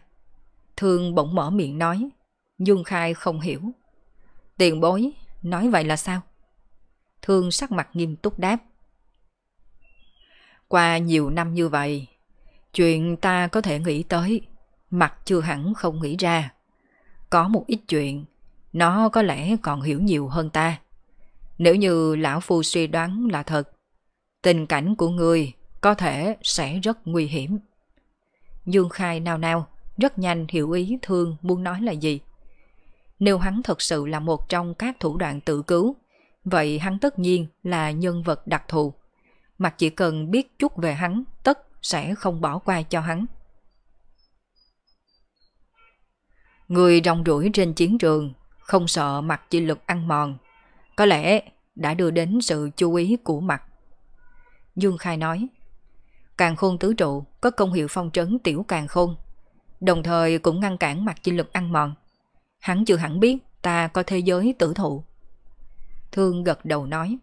Thương bỗng mở miệng nói. Dương Khai không hiểu. Tiền bối nói vậy là sao? Thương sắc mặt nghiêm túc đáp. Qua nhiều năm như vậy, chuyện ta có thể nghĩ tới, Mặc chưa hẳn không nghĩ ra. Có một ít chuyện, nó có lẽ còn hiểu nhiều hơn ta. Nếu như lão phu suy đoán là thật, tình cảnh của người có thể sẽ rất nguy hiểm. Dương Khai nao nao, rất nhanh hiểu ý Thương muốn nói là gì. Nếu hắn thật sự là một trong các thủ đoạn tự cứu, vậy hắn tất nhiên là nhân vật đặc thù. Mặc chỉ cần biết chút về hắn, tất sẽ không bỏ qua cho hắn. Người rong ruổi trên chiến trường, không sợ Mặc chi lực ăn mòn, có lẽ đã đưa đến sự chú ý của Mặc. Dương Khai nói, Càn Khôn Tứ Trụ có công hiệu phong trấn tiểu càn khôn, đồng thời cũng ngăn cản Mặc chi lực ăn mòn. Hắn chưa hẳn biết ta có thế giới tử thụ. Thương gật đầu nói,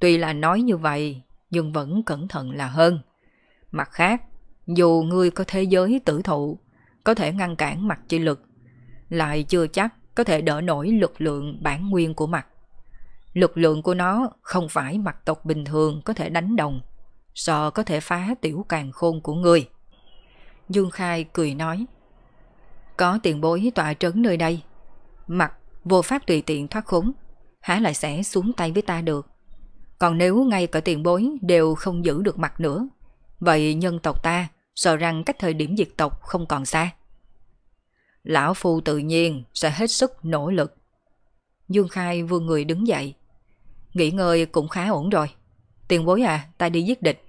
tuy là nói như vậy, nhưng vẫn cẩn thận là hơn. Mặt khác, dù ngươi có thế giới tử thụ, có thể ngăn cản Mặc chi lực, lại chưa chắc có thể đỡ nổi lực lượng bản nguyên của Mặc. Lực lượng của nó không phải Mặc tộc bình thường có thể đánh đồng, sợ có thể phá tiểu càn khôn của người. Dương Khai cười nói, có tiền bối tọa trấn nơi đây, Mặc vô pháp tùy tiện thoát khốn, há lại sẽ xuống tay với ta được. Còn nếu ngay cả tiền bối đều không giữ được Mặc nữa, vậy nhân tộc ta sợ rằng cách thời điểm diệt tộc không còn xa. Lão phu tự nhiên sẽ hết sức nỗ lực. Dương Khai vươn người đứng dậy. Nghỉ ngơi cũng khá ổn rồi. Tiền bối à, ta đi giết địch.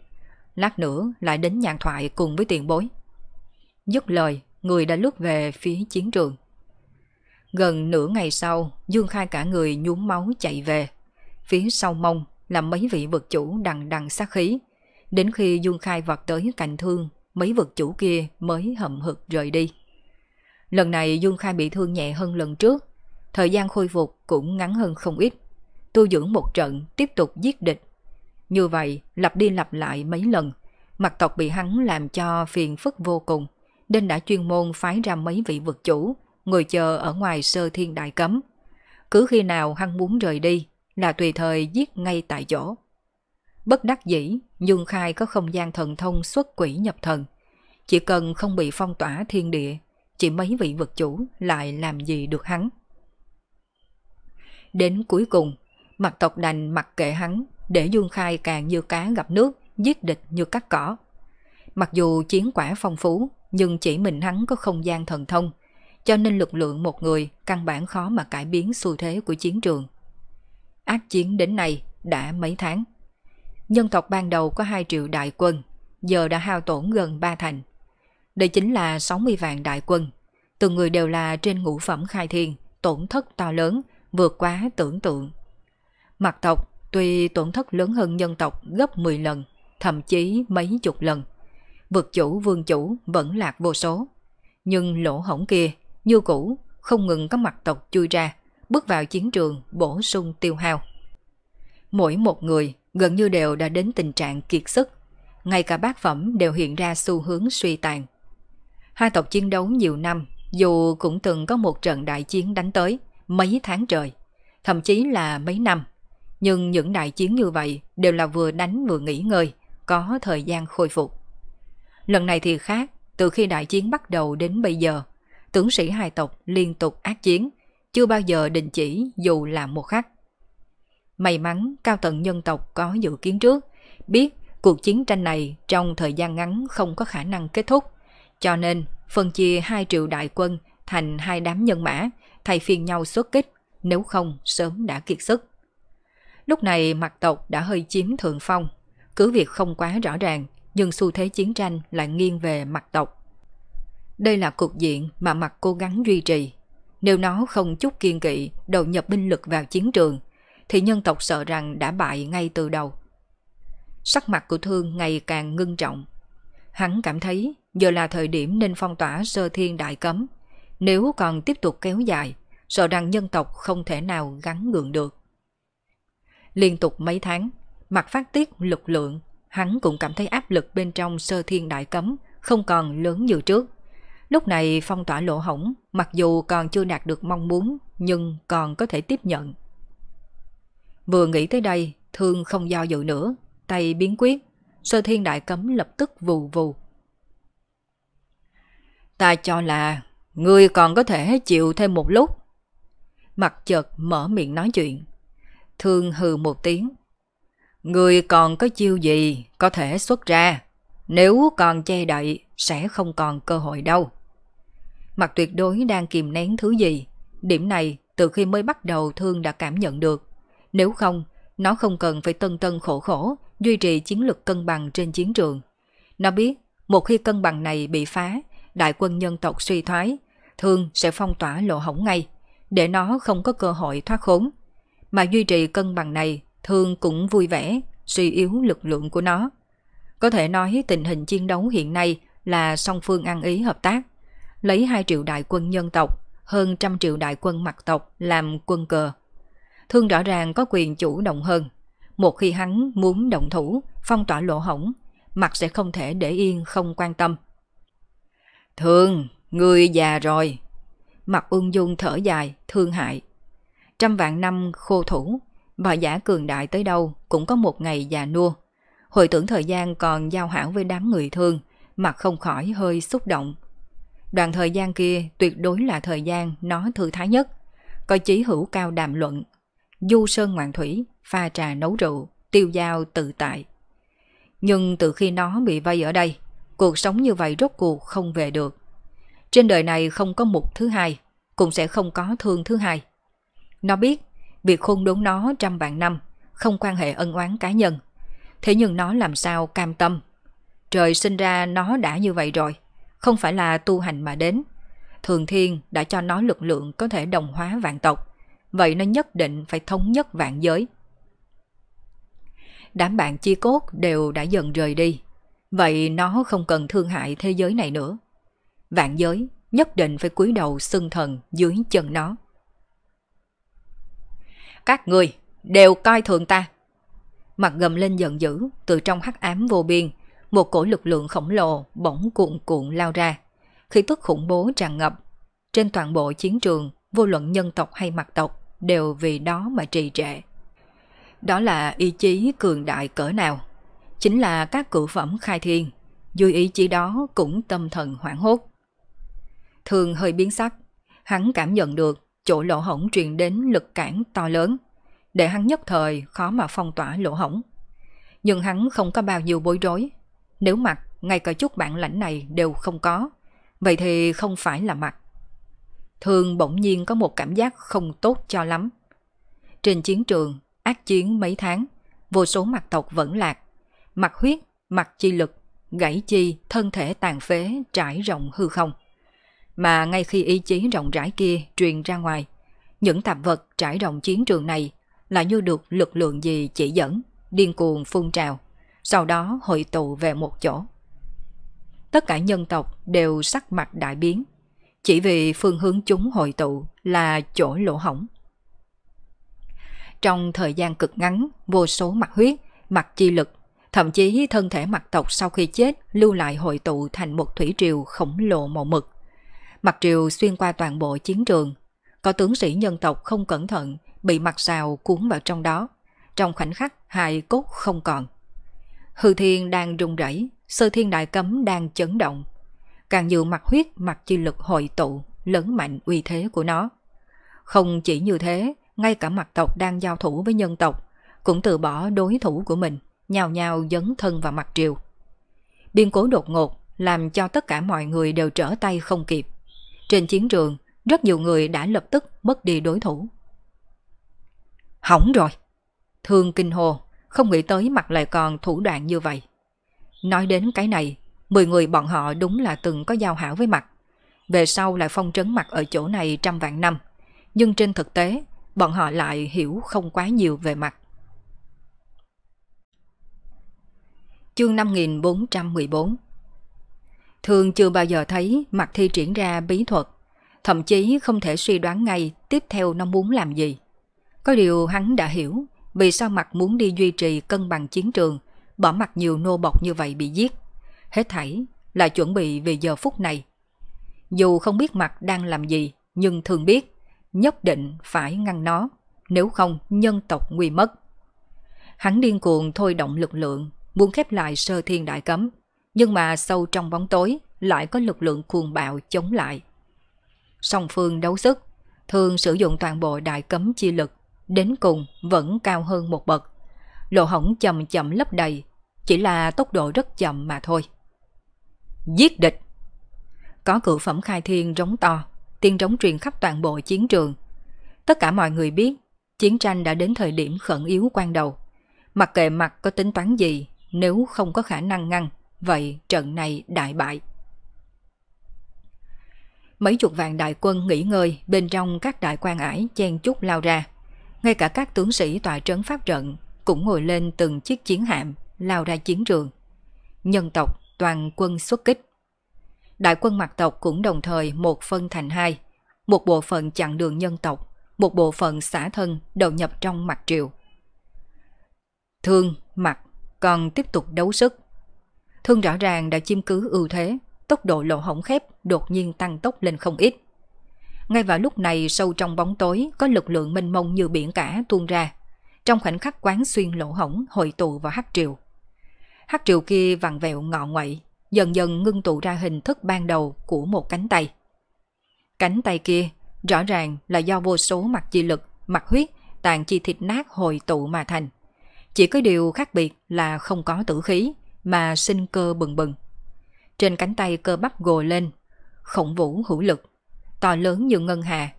Lát nữa lại đến nhàn thoại cùng với tiền bối. Dứt lời, người đã lướt về phía chiến trường. Gần nửa ngày sau, Dương Khai cả người nhuốm máu chạy về. Phía sau mông là mấy vị vực chủ đằng đằng sát khí. Đến khi Dương Khai vọt tới cạnh thương, mấy vực chủ kia mới hậm hực rời đi. Lần này Dương Khai bị thương nhẹ hơn lần trước, thời gian khôi phục cũng ngắn hơn không ít. Tu dưỡng một trận tiếp tục giết địch. Như vậy lặp đi lặp lại mấy lần, Mạc tộc bị hắn làm cho phiền phức vô cùng, nên đã chuyên môn phái ra mấy vị vực chủ ngồi chờ ở ngoài Sơ Thiên Đại Cấm. Cứ khi nào hắn muốn rời đi là tùy thời giết ngay tại chỗ. Bất đắc dĩ, Dương Khai có không gian thần thông xuất quỷ nhập thần. Chỉ cần không bị phong tỏa thiên địa, chỉ mấy vị vực chủ lại làm gì được hắn. Đến cuối cùng, Mạc tộc đành mặc kệ hắn, để Dương Khai càng như cá gặp nước, giết địch như cắt cỏ. Mặc dù chiến quả phong phú, nhưng chỉ mình hắn có không gian thần thông, cho nên lực lượng một người căn bản khó mà cải biến xu thế của chiến trường. Ác chiến đến nay đã mấy tháng. Nhân tộc ban đầu có 2 triệu đại quân, giờ đã hao tổn gần 3 thành. Đây chính là 60 vạn đại quân, từng người đều là trên ngũ phẩm khai thiên, tổn thất to lớn, vượt quá tưởng tượng. Mạc tộc tuy tổn thất lớn hơn nhân tộc gấp 10 lần, thậm chí mấy chục lần. Vực chủ, vương chủ vẫn lạc vô số. Nhưng lỗ hổng kia, như cũ, không ngừng có Mạc tộc chui ra, bước vào chiến trường bổ sung tiêu hao. Mỗi một người gần như đều đã đến tình trạng kiệt sức, ngay cả bát phẩm đều hiện ra xu hướng suy tàn. Hai tộc chiến đấu nhiều năm, dù cũng từng có một trận đại chiến đánh tới mấy tháng trời, thậm chí là mấy năm, nhưng những đại chiến như vậy đều là vừa đánh vừa nghỉ ngơi, có thời gian khôi phục. Lần này thì khác, từ khi đại chiến bắt đầu đến bây giờ, tướng sĩ hai tộc liên tục ác chiến, chưa bao giờ đình chỉ dù là một khắc. May mắn cao tầng nhân tộc có dự kiến trước, biết cuộc chiến tranh này trong thời gian ngắn không có khả năng kết thúc, cho nên phân chia 2 triệu đại quân thành 2 đám nhân mã, thay phiên nhau xuất kích, nếu không sớm đã kiệt sức. Lúc này Mạc tộc đã hơi chiếm thượng phong, cứ việc không quá rõ ràng, nhưng xu thế chiến tranh lại nghiêng về Mạc tộc. Đây là cục diện mà Mạc cố gắng duy trì. Nếu nó không chút kiêng kỵ đầu nhập binh lực vào chiến trường, thì nhân tộc sợ rằng đã bại ngay từ đầu. Sắc mặt của Thương ngày càng ngưng trọng. Hắn cảm thấy giờ là thời điểm nên phong tỏa Sơ Thiên Đại Cấm. Nếu còn tiếp tục kéo dài, sợ rằng nhân tộc không thể nào gắng gượng được. Liên tục mấy tháng, Mạc phát tiết lực lượng, hắn cũng cảm thấy áp lực bên trong Sơ Thiên Đại Cấm không còn lớn như trước. Lúc này phong tỏa lỗ hổng, mặc dù còn chưa đạt được mong muốn, nhưng còn có thể tiếp nhận. Vừa nghĩ tới đây, Thương không do dự nữa, tay biến quyết, Sơ Thiên Đại Cấm lập tức vù vù. Ta cho là ngươi còn có thể chịu thêm một lúc. Mạc chợt mở miệng nói chuyện. Thương hừ một tiếng. Ngươi còn có chiêu gì có thể xuất ra, nếu còn che đậy sẽ không còn cơ hội đâu. Mạc tuyệt đối đang kìm nén thứ gì, điểm này từ khi mới bắt đầu Thương đã cảm nhận được. Nếu không, nó không cần phải tân khổ khổ duy trì chiến lược cân bằng trên chiến trường. Nó biết một khi cân bằng này bị phá, đại quân nhân tộc suy thoái, Thương sẽ phong tỏa lỗ hổng ngay, để nó không có cơ hội thoát khốn. Mà duy trì cân bằng này, Thương cũng vui vẻ suy yếu lực lượng của nó. Có thể nói tình hình chiến đấu hiện nay là song phương ăn ý hợp tác, lấy 2 triệu đại quân nhân tộc, hơn 100 triệu đại quân Mạc tộc làm quân cờ. Thương rõ ràng có quyền chủ động hơn. Một khi hắn muốn động thủ, phong tỏa lỗ hổng, Mạc sẽ không thể để yên không quan tâm. Thương, ngươi già rồi. Mạc ung dung thở dài, thương hại. 100 vạn năm khô thủ, và giả cường đại tới đâu cũng có một ngày già nua. Hồi tưởng thời gian còn giao hảo với đám người Thương, Mạc không khỏi hơi xúc động. Đoạn thời gian kia tuyệt đối là thời gian nó thư thái nhất. Coi chí hữu cao đàm luận, du sơn ngoạn thủy, pha trà nấu rượu, tiêu dao tự tại. Nhưng từ khi nó bị vây ở đây, cuộc sống như vậy rốt cuộc không về được. Trên đời này không có Mục thứ hai, cũng sẽ không có Thương thứ hai. Nó biết việc khôn đốn nó 100 vạn năm không quan hệ ân oán cá nhân, thế nhưng nó làm sao cam tâm. Trời sinh ra nó đã như vậy rồi, không phải là tu hành mà đến. Thường Thiên đã cho nó lực lượng có thể đồng hóa vạn tộc, vậy nó nhất định phải thống nhất vạn giới. Đám bạn chi cốt đều đã dần rời đi, vậy nó không cần thương hại thế giới này nữa. Vạn giới nhất định phải cúi đầu xưng thần dưới chân nó. Các người đều coi thường ta. Mặt gầm lên giận dữ, từ trong hắc ám vô biên, một cổ lực lượng khổng lồ bỗng cuộn cuộn lao ra, khí tức khủng bố tràn ngập. Trên toàn bộ chiến trường, vô luận nhân tộc hay mặt tộc đều vì đó mà trì trệ. Đó là ý chí cường đại cỡ nào? Chính là các cự phẩm khai thiên, dù ý chí đó cũng tâm thần hoảng hốt. Thường hơi biến sắc, hắn cảm nhận được chỗ lỗ hổng truyền đến lực cản to lớn, để hắn nhất thời khó mà phong tỏa lỗ hổng. Nhưng hắn không có bao nhiêu bối rối, nếu mặt ngay cả chút bản lãnh này đều không có, vậy thì không phải là mặt. Thường bỗng nhiên có một cảm giác không tốt cho lắm. Trên chiến trường, ác chiến mấy tháng, vô số mặt tộc vẫn lạc, mặt huyết, mặt chi lực, gãy chi, thân thể tàn phế trải rộng hư không. Mà ngay khi ý chí rộng rãi kia truyền ra ngoài, những tạp vật trải rộng chiến trường này lại như được lực lượng gì chỉ dẫn, điên cuồng phun trào, sau đó hội tụ về một chỗ. Tất cả nhân tộc đều sắc mặt đại biến, chỉ vì phương hướng chúng hội tụ là chỗ lỗ hổng. Trong thời gian cực ngắn, vô số mặt huyết, mặt chi lực, thậm chí thân thể mặt tộc sau khi chết lưu lại hội tụ thành một thủy triều khổng lồ màu mực. Mặt triều xuyên qua toàn bộ chiến trường, có tướng sĩ nhân tộc không cẩn thận bị mặt sào cuốn vào trong đó, trong khoảnh khắc hài cốt không còn. Hư thiên đang rung rẩy, sơ thiên đại cấm đang chấn động, càng nhiều mặt huyết mặt chi lực hội tụ lớn mạnh uy thế của nó. Không chỉ như thế, ngay cả mặt tộc đang giao thủ với nhân tộc cũng từ bỏ đối thủ của mình, nhào nhào dấn thân vào mặt triều. Biên cố đột ngột làm cho tất cả mọi người đều trở tay không kịp. Trên chiến trường, rất nhiều người đã lập tức mất đi đối thủ. Hỏng rồi! Thương kinh hồ, không nghĩ tới mặt lại còn thủ đoạn như vậy. Nói đến cái này, 10 người bọn họ đúng là từng có giao hảo với mặt. Về sau lại phong trấn mặt ở chỗ này trăm vạn năm. Nhưng trên thực tế, bọn họ lại hiểu không quá nhiều về mặt. Chương 5414. Thường chưa bao giờ thấy mặt thi triển ra bí thuật, thậm chí không thể suy đoán ngay tiếp theo nó muốn làm gì. Có điều hắn đã hiểu vì sao mặt muốn đi duy trì cân bằng chiến trường, bỏ mặt nhiều nô bộc như vậy bị giết. Hết thảy là chuẩn bị về giờ phút này. Dù không biết mặt đang làm gì, nhưng thường biết nhất định phải ngăn nó, nếu không nhân tộc nguy mất. Hắn điên cuồng thôi động lực lượng, muốn khép lại sơ thiên đại cấm. Nhưng mà sâu trong bóng tối lại có lực lượng cuồng bạo chống lại. Song phương đấu sức, thường sử dụng toàn bộ đại cấm chi lực, đến cùng vẫn cao hơn một bậc. Lỗ hổng chậm chậm lấp đầy, chỉ là tốc độ rất chậm mà thôi. Giết địch! Có cự phẩm khai thiên rống to, tiếng rống truyền khắp toàn bộ chiến trường. Tất cả mọi người biết, chiến tranh đã đến thời điểm khẩn yếu quan đầu. Mặc kệ mặt có tính toán gì, nếu không có khả năng ngăn, vậy trận này đại bại. Mấy chục vạn đại quân nghỉ ngơi bên trong các đại quan ải chen chúc lao ra. Ngay cả các tướng sĩ tọa trấn pháp trận cũng ngồi lên từng chiếc chiến hạm lao ra chiến trường. Nhân tộc toàn quân xuất kích. Đại quân mặt tộc cũng đồng thời một phân thành hai. Một bộ phận chặn đường nhân tộc, một bộ phận xả thân đầu nhập trong mặt triều. Thương, mặt còn tiếp tục đấu sức. Thương rõ ràng đã chiếm cứ ưu thế, tốc độ lỗ hổng khép đột nhiên tăng tốc lên không ít. Ngay vào lúc này, sâu trong bóng tối có lực lượng mênh mông như biển cả tuôn ra, trong khoảnh khắc quán xuyên lỗ hổng hội tụ vào hắc triều. Hắc triều kia vặn vẹo ngọ ngoậy, dần dần ngưng tụ ra hình thức ban đầu của một cánh tay. Cánh tay kia rõ ràng là do vô số mặt chi lực, mặt huyết, tàn chi thịt nát hội tụ mà thành. Chỉ có điều khác biệt là không có tử khí, mà sinh cơ bừng bừng. Trên cánh tay cơ bắp gồ lên, khổng vũ hữu lực, to lớn như ngân hà.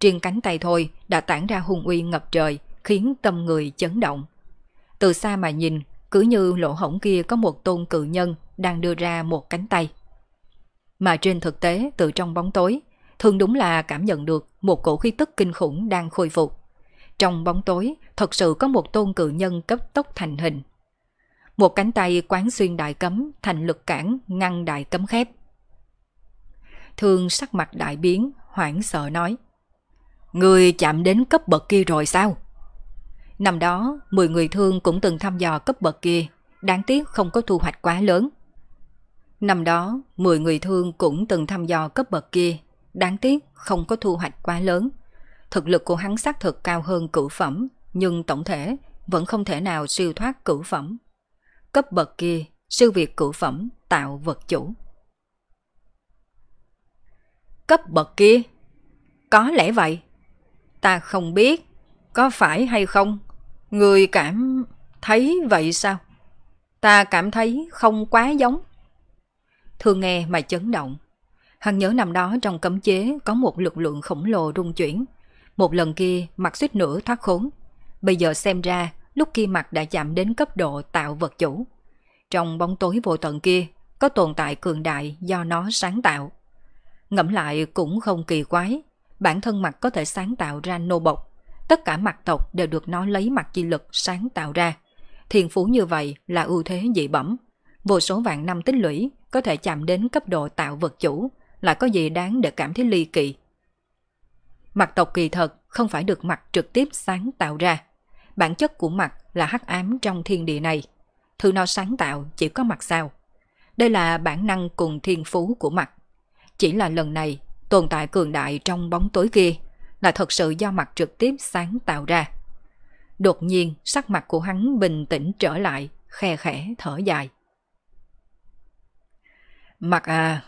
Riêng cánh tay thôi đã tản ra hung uy ngập trời, khiến tâm người chấn động. Từ xa mà nhìn, cứ như lỗ hổng kia có một tôn cự nhân đang đưa ra một cánh tay. Mà trên thực tế, từ trong bóng tối, Hưng đúng là cảm nhận được một cổ khí tức kinh khủng đang khôi phục. Trong bóng tối, thật sự có một tôn cự nhân cấp tốc thành hình. Một cánh tay quán xuyên đại cấm, thành lực cản, ngăn đại cấm khép. Thương sắc mặt đại biến, hoảng sợ nói. Người chạm đến cấp bậc kia rồi sao? Năm đó, 10 người Thương cũng từng thăm dò cấp bậc kia, đáng tiếc không có thu hoạch quá lớn. Thực lực của hắn xác thực cao hơn cửu phẩm, nhưng tổng thể vẫn không thể nào siêu thoát cửu phẩm. Cấp bậc kia siêu việt cửu phẩm, tạo vật chủ. Cấp bậc kia? Có lẽ vậy. Ta không biết có phải hay không. Người cảm thấy vậy sao? Ta cảm thấy không quá giống. Thường nghe mà chấn động. Hắn nhớ năm đó trong cấm chế có một lực lượng khổng lồ rung chuyển. Một lần kia mặt suýt nữa thoát khốn. Bây giờ xem ra lúc kia mặt đã chạm đến cấp độ tạo vật chủ. Trong bóng tối vô tận kia có tồn tại cường đại do nó sáng tạo. Ngẫm lại cũng không kỳ quái. Bản thân mặt có thể sáng tạo ra nô bộc. Tất cả mặt tộc đều được nó lấy mặt chi lực sáng tạo ra. Thiên phú như vậy là ưu thế dị bẩm. Vô số vạn năm tích lũy có thể chạm đến cấp độ tạo vật chủ là có gì đáng để cảm thấy ly kỳ. Mặt tộc kỳ thật không phải được mặt trực tiếp sáng tạo ra. Bản chất của mặt là hắc ám trong thiên địa này. Thứ nó sáng tạo chỉ có mặt sao. Đây là bản năng cùng thiên phú của mặt. Chỉ là lần này tồn tại cường đại trong bóng tối kia là thật sự do mặt trực tiếp sáng tạo ra. Đột nhiên sắc mặt của hắn bình tĩnh trở lại, khe khẽ thở dài. Mặt à,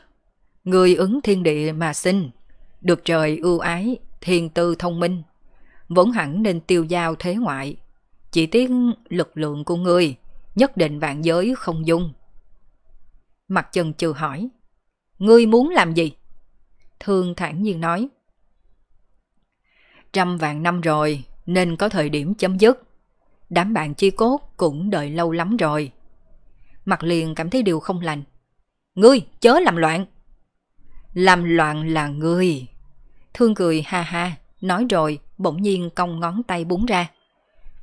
người ứng thiên địa mà sinh, được trời ưu ái, thiên tư thông minh, vốn hẳn nên tiêu giao thế ngoại. Chỉ tiếc lực lượng của người nhất định vạn giới không dung. Mặt chần chừ hỏi, ngươi muốn làm gì? Thương thản nhiên nói, trăm vạn năm rồi nên có thời điểm chấm dứt. Đám bạn chi cốt cũng đợi lâu lắm rồi. Mặt liền cảm thấy điều không lành. Ngươi chớ làm loạn. Làm loạn là ngươi. Thương cười ha ha, nói rồi bỗng nhiên cong ngón tay búng ra.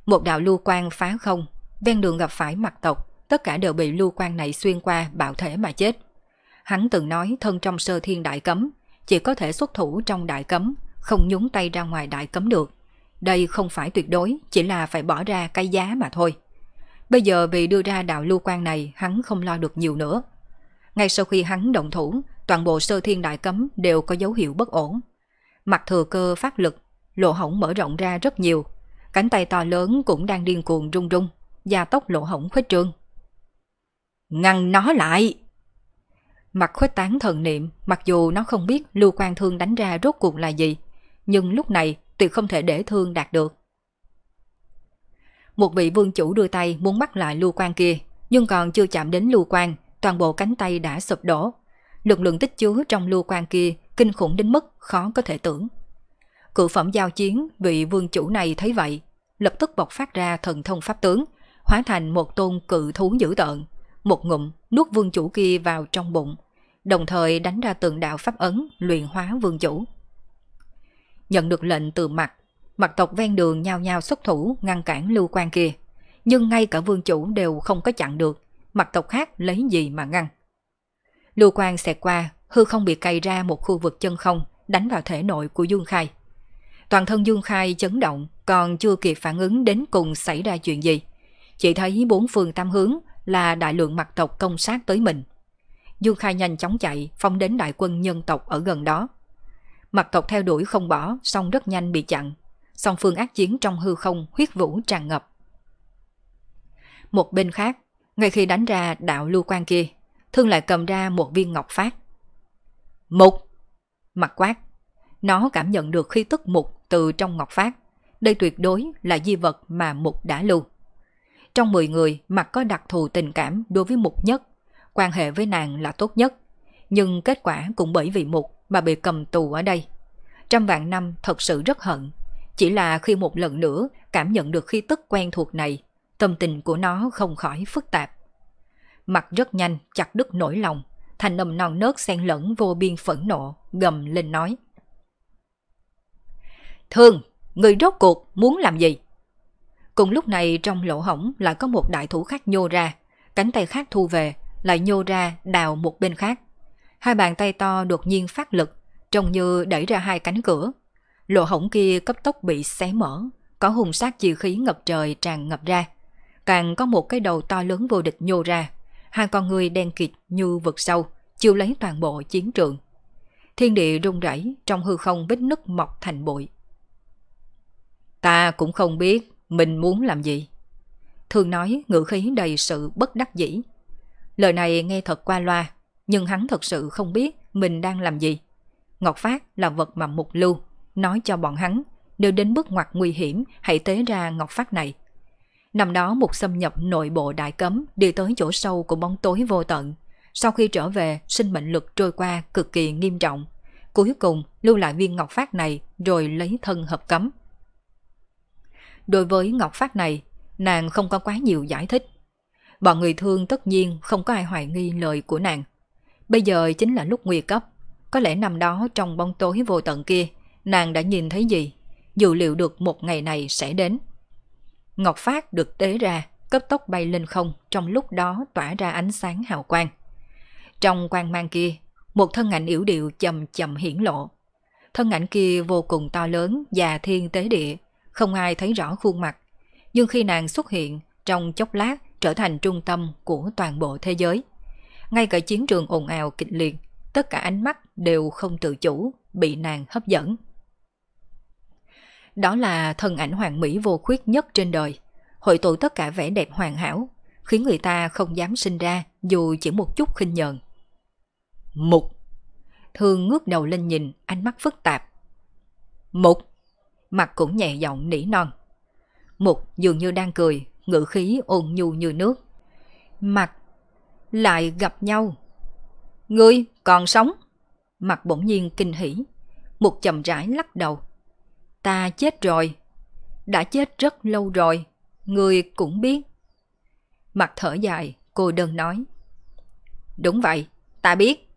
Một đạo lưu quang phá không, ven đường gặp phải mặt tộc, tất cả đều bị lưu quang này xuyên qua bạo thể mà chết. Hắn từng nói thân trong sơ thiên đại cấm, chỉ có thể xuất thủ trong đại cấm, không nhúng tay ra ngoài đại cấm được. Đây không phải tuyệt đối, chỉ là phải bỏ ra cái giá mà thôi. Bây giờ vì đưa ra đạo lưu quang này, hắn không lo được nhiều nữa. Ngay sau khi hắn động thủ, toàn bộ sơ thiên đại cấm đều có dấu hiệu bất ổn. Mặt thừa cơ phát lực, lỗ hổng mở rộng ra rất nhiều. Cánh tay to lớn cũng đang điên cuồng rung rung, gia tốc lỗ hổng khuếch trương. Ngăn nó lại! Mặt khuếch tán thần niệm, mặc dù nó không biết lưu quang Thương đánh ra rốt cuộc là gì, nhưng lúc này tuyệt không thể để Thương đạt được. Một vị vương chủ đưa tay muốn bắt lại lưu quang kia, nhưng còn chưa chạm đến lưu quang, toàn bộ cánh tay đã sụp đổ. Lực lượng tích chứa trong lưu quang kia kinh khủng đến mức khó có thể tưởng. Cự phẩm giao chiến, vị vương chủ này thấy vậy, lập tức bộc phát ra thần thông pháp tướng, hóa thành một tôn cự thú dữ tợn, một ngụm nuốt vương chủ kia vào trong bụng, đồng thời đánh ra từng đạo pháp ấn luyện hóa vương chủ. Nhận được lệnh từ mặt tộc ven đường nhao nhao xuất thủ ngăn cản lưu quang kia, nhưng ngay cả vương chủ đều không có chặn được, mặt tộc khác lấy gì mà ngăn. Lưu quang xẹt qua, hư không bị cày ra một khu vực chân không, đánh vào thể nội của Dương Khai. Toàn thân Dương Khai chấn động, còn chưa kịp phản ứng đến cùng xảy ra chuyện gì, chỉ thấy bốn phương tam hướng là đại lượng mặt tộc công sát tới mình. Dương Khai nhanh chóng chạy, phóng đến đại quân nhân tộc ở gần đó. Mặt tộc theo đuổi không bỏ, song rất nhanh bị chặn. Song phương ác chiến trong hư không huyết vũ tràn ngập. Một bên khác, ngay khi đánh ra đạo lưu quang kia, Thương lại cầm ra một viên ngọc phát. Mục! Mặt quát. Nó cảm nhận được khí tức mục từ trong ngọc phát. Đây tuyệt đối là di vật mà mục đã lưu. Trong 10 người, mặt có đặc thù tình cảm đối với mục nhất. Quan hệ với nàng là tốt nhất. Nhưng kết quả cũng bởi vì mục mà bị cầm tù ở đây. Trăm vạn năm thật sự rất hận. Chỉ là khi một lần nữa cảm nhận được khí tức quen thuộc này, tâm tình của nó không khỏi phức tạp. Mặt rất nhanh chặt đứt nỗi lòng, thành âm non nớt xen lẫn vô biên phẫn nộ, gầm lên nói. Thương, người rốt cuộc muốn làm gì? Cùng lúc này trong lỗ hổng lại có một đại thủ khác nhô ra, cánh tay khác thu về, lại nhô ra đào một bên khác. Hai bàn tay to đột nhiên phát lực, trông như đẩy ra hai cánh cửa. Lỗ hổng kia cấp tốc bị xé mở, có hung sát chi khí ngập trời tràn ngập ra. Càng có một cái đầu to lớn vô địch nhô ra, hai con người đen kịt như vực sâu, chiêu lấy toàn bộ chiến trường. Thiên địa rung rẩy, trong hư không vết nứt mọc thành bụi. Ta cũng không biết mình muốn làm gì. Thường nói ngữ khí đầy sự bất đắc dĩ. Lời này nghe thật qua loa, nhưng hắn thật sự không biết mình đang làm gì. Ngọc Phát là vật mà Mục lưu nói cho bọn hắn, nếu đến bước ngoặt nguy hiểm hãy tế ra Ngọc Phát này. Năm đó Mục xâm nhập nội bộ đại cấm, đi tới chỗ sâu của bóng tối vô tận. Sau khi trở về, sinh mệnh lực trôi qua cực kỳ nghiêm trọng. Cuối cùng lưu lại viên Ngọc Phát này rồi lấy thân hợp cấm. Đối với Ngọc Phát này, nàng không có quá nhiều giải thích. Bọn người Thương tất nhiên không có ai hoài nghi lời của nàng. Bây giờ chính là lúc nguy cấp. Có lẽ năm đó trong bóng tối vô tận kia, nàng đã nhìn thấy gì, dự liệu được một ngày này sẽ đến. Ngọc Phát được tế ra, cấp tốc bay lên không, trong lúc đó tỏa ra ánh sáng hào quang. Trong quang mang kia, một thân ảnh yểu điệu chầm chậm hiển lộ. Thân ảnh kia vô cùng to lớn và thiên tế địa, không ai thấy rõ khuôn mặt. Nhưng khi nàng xuất hiện, trong chốc lát trở thành trung tâm của toàn bộ thế giới. Ngay cả chiến trường ồn ào kịch liệt, tất cả ánh mắt đều không tự chủ, bị nàng hấp dẫn. Đó là thân ảnh hoàn mỹ vô khuyết nhất trên đời, hội tụ tất cả vẻ đẹp hoàn hảo, khiến người ta không dám sinh ra dù chỉ một chút khinh nhờn. Mục! Thương ngước đầu lên nhìn, ánh mắt phức tạp. Mục! Mặt cũng nhẹ giọng nỉ non. Mục dường như đang cười, ngữ khí ôn nhu như nước. Mặt! Lại gặp nhau! Ngươi còn sống! Mặt bỗng nhiên kinh hỉ. Mục chậm rãi lắc đầu. Ta chết rồi. Đã chết rất lâu rồi. Ngươi cũng biết. Mặt thở dài, cô đơn nói. Đúng vậy, ta biết.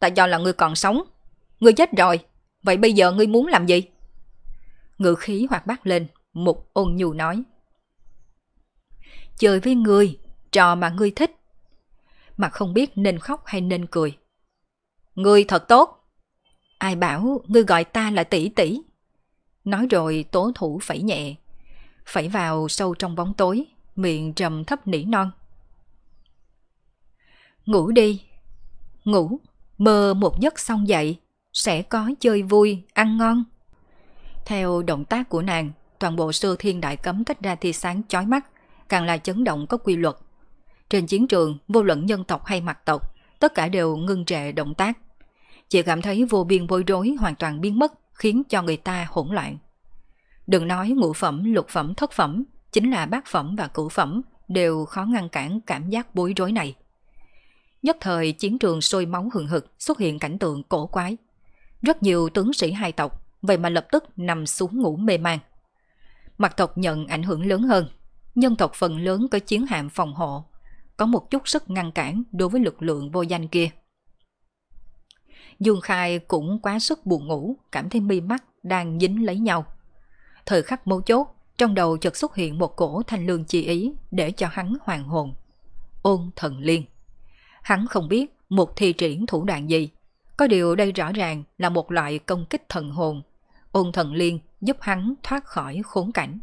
Ta cho là ngươi còn sống. Ngươi chết rồi. Vậy bây giờ ngươi muốn làm gì? Ngữ khí hoạt bát lên, Mục ôn nhu nói. Chơi với ngươi, trò mà ngươi thích. Mặt không biết nên khóc hay nên cười. Ngươi thật tốt. Ai bảo ngươi gọi ta là tỷ tỷ? Nói rồi tố thủ phẩy nhẹ, phẩy vào sâu trong bóng tối, miệng trầm thấp nỉ non. Ngủ đi, ngủ, mơ một giấc xong dậy, sẽ có chơi vui, ăn ngon. Theo động tác của nàng, toàn bộ Sơ Thiên Đại Cấm tách ra tia sáng chói mắt, càng là chấn động có quy luật. Trên chiến trường, vô luận nhân tộc hay mặt tộc, tất cả đều ngưng trệ động tác. Chỉ cảm thấy vô biên bối rối hoàn toàn biến mất, khiến cho người ta hỗn loạn. Đừng nói ngũ phẩm, lục phẩm, thất phẩm, chính là bát phẩm và cửu phẩm đều khó ngăn cản cảm giác bối rối này. Nhất thời chiến trường sôi máu hừng hực, xuất hiện cảnh tượng cổ quái. Rất nhiều tướng sĩ hai tộc vậy mà lập tức nằm xuống ngủ mê man. Mặt tộc nhận ảnh hưởng lớn hơn, nhân tộc phần lớn có chiến hạm phòng hộ, có một chút sức ngăn cản đối với lực lượng vô danh kia. Dương Khai cũng quá sức buồn ngủ, cảm thấy mi mắt đang dính lấy nhau. Thời khắc mấu chốt, trong đầu chợt xuất hiện một cổ thanh lương chi ý để cho hắn hoàn hồn. Ôn Thần Liên. Hắn không biết một thi triển thủ đoạn gì, có điều đây rõ ràng là một loại công kích thần hồn. Ôn Thần Liên giúp hắn thoát khỏi khốn cảnh.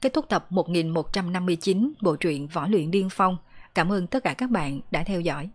Kết thúc tập 1159 bộ truyện Võ Luyện Điên Phong. Cảm ơn tất cả các bạn đã theo dõi.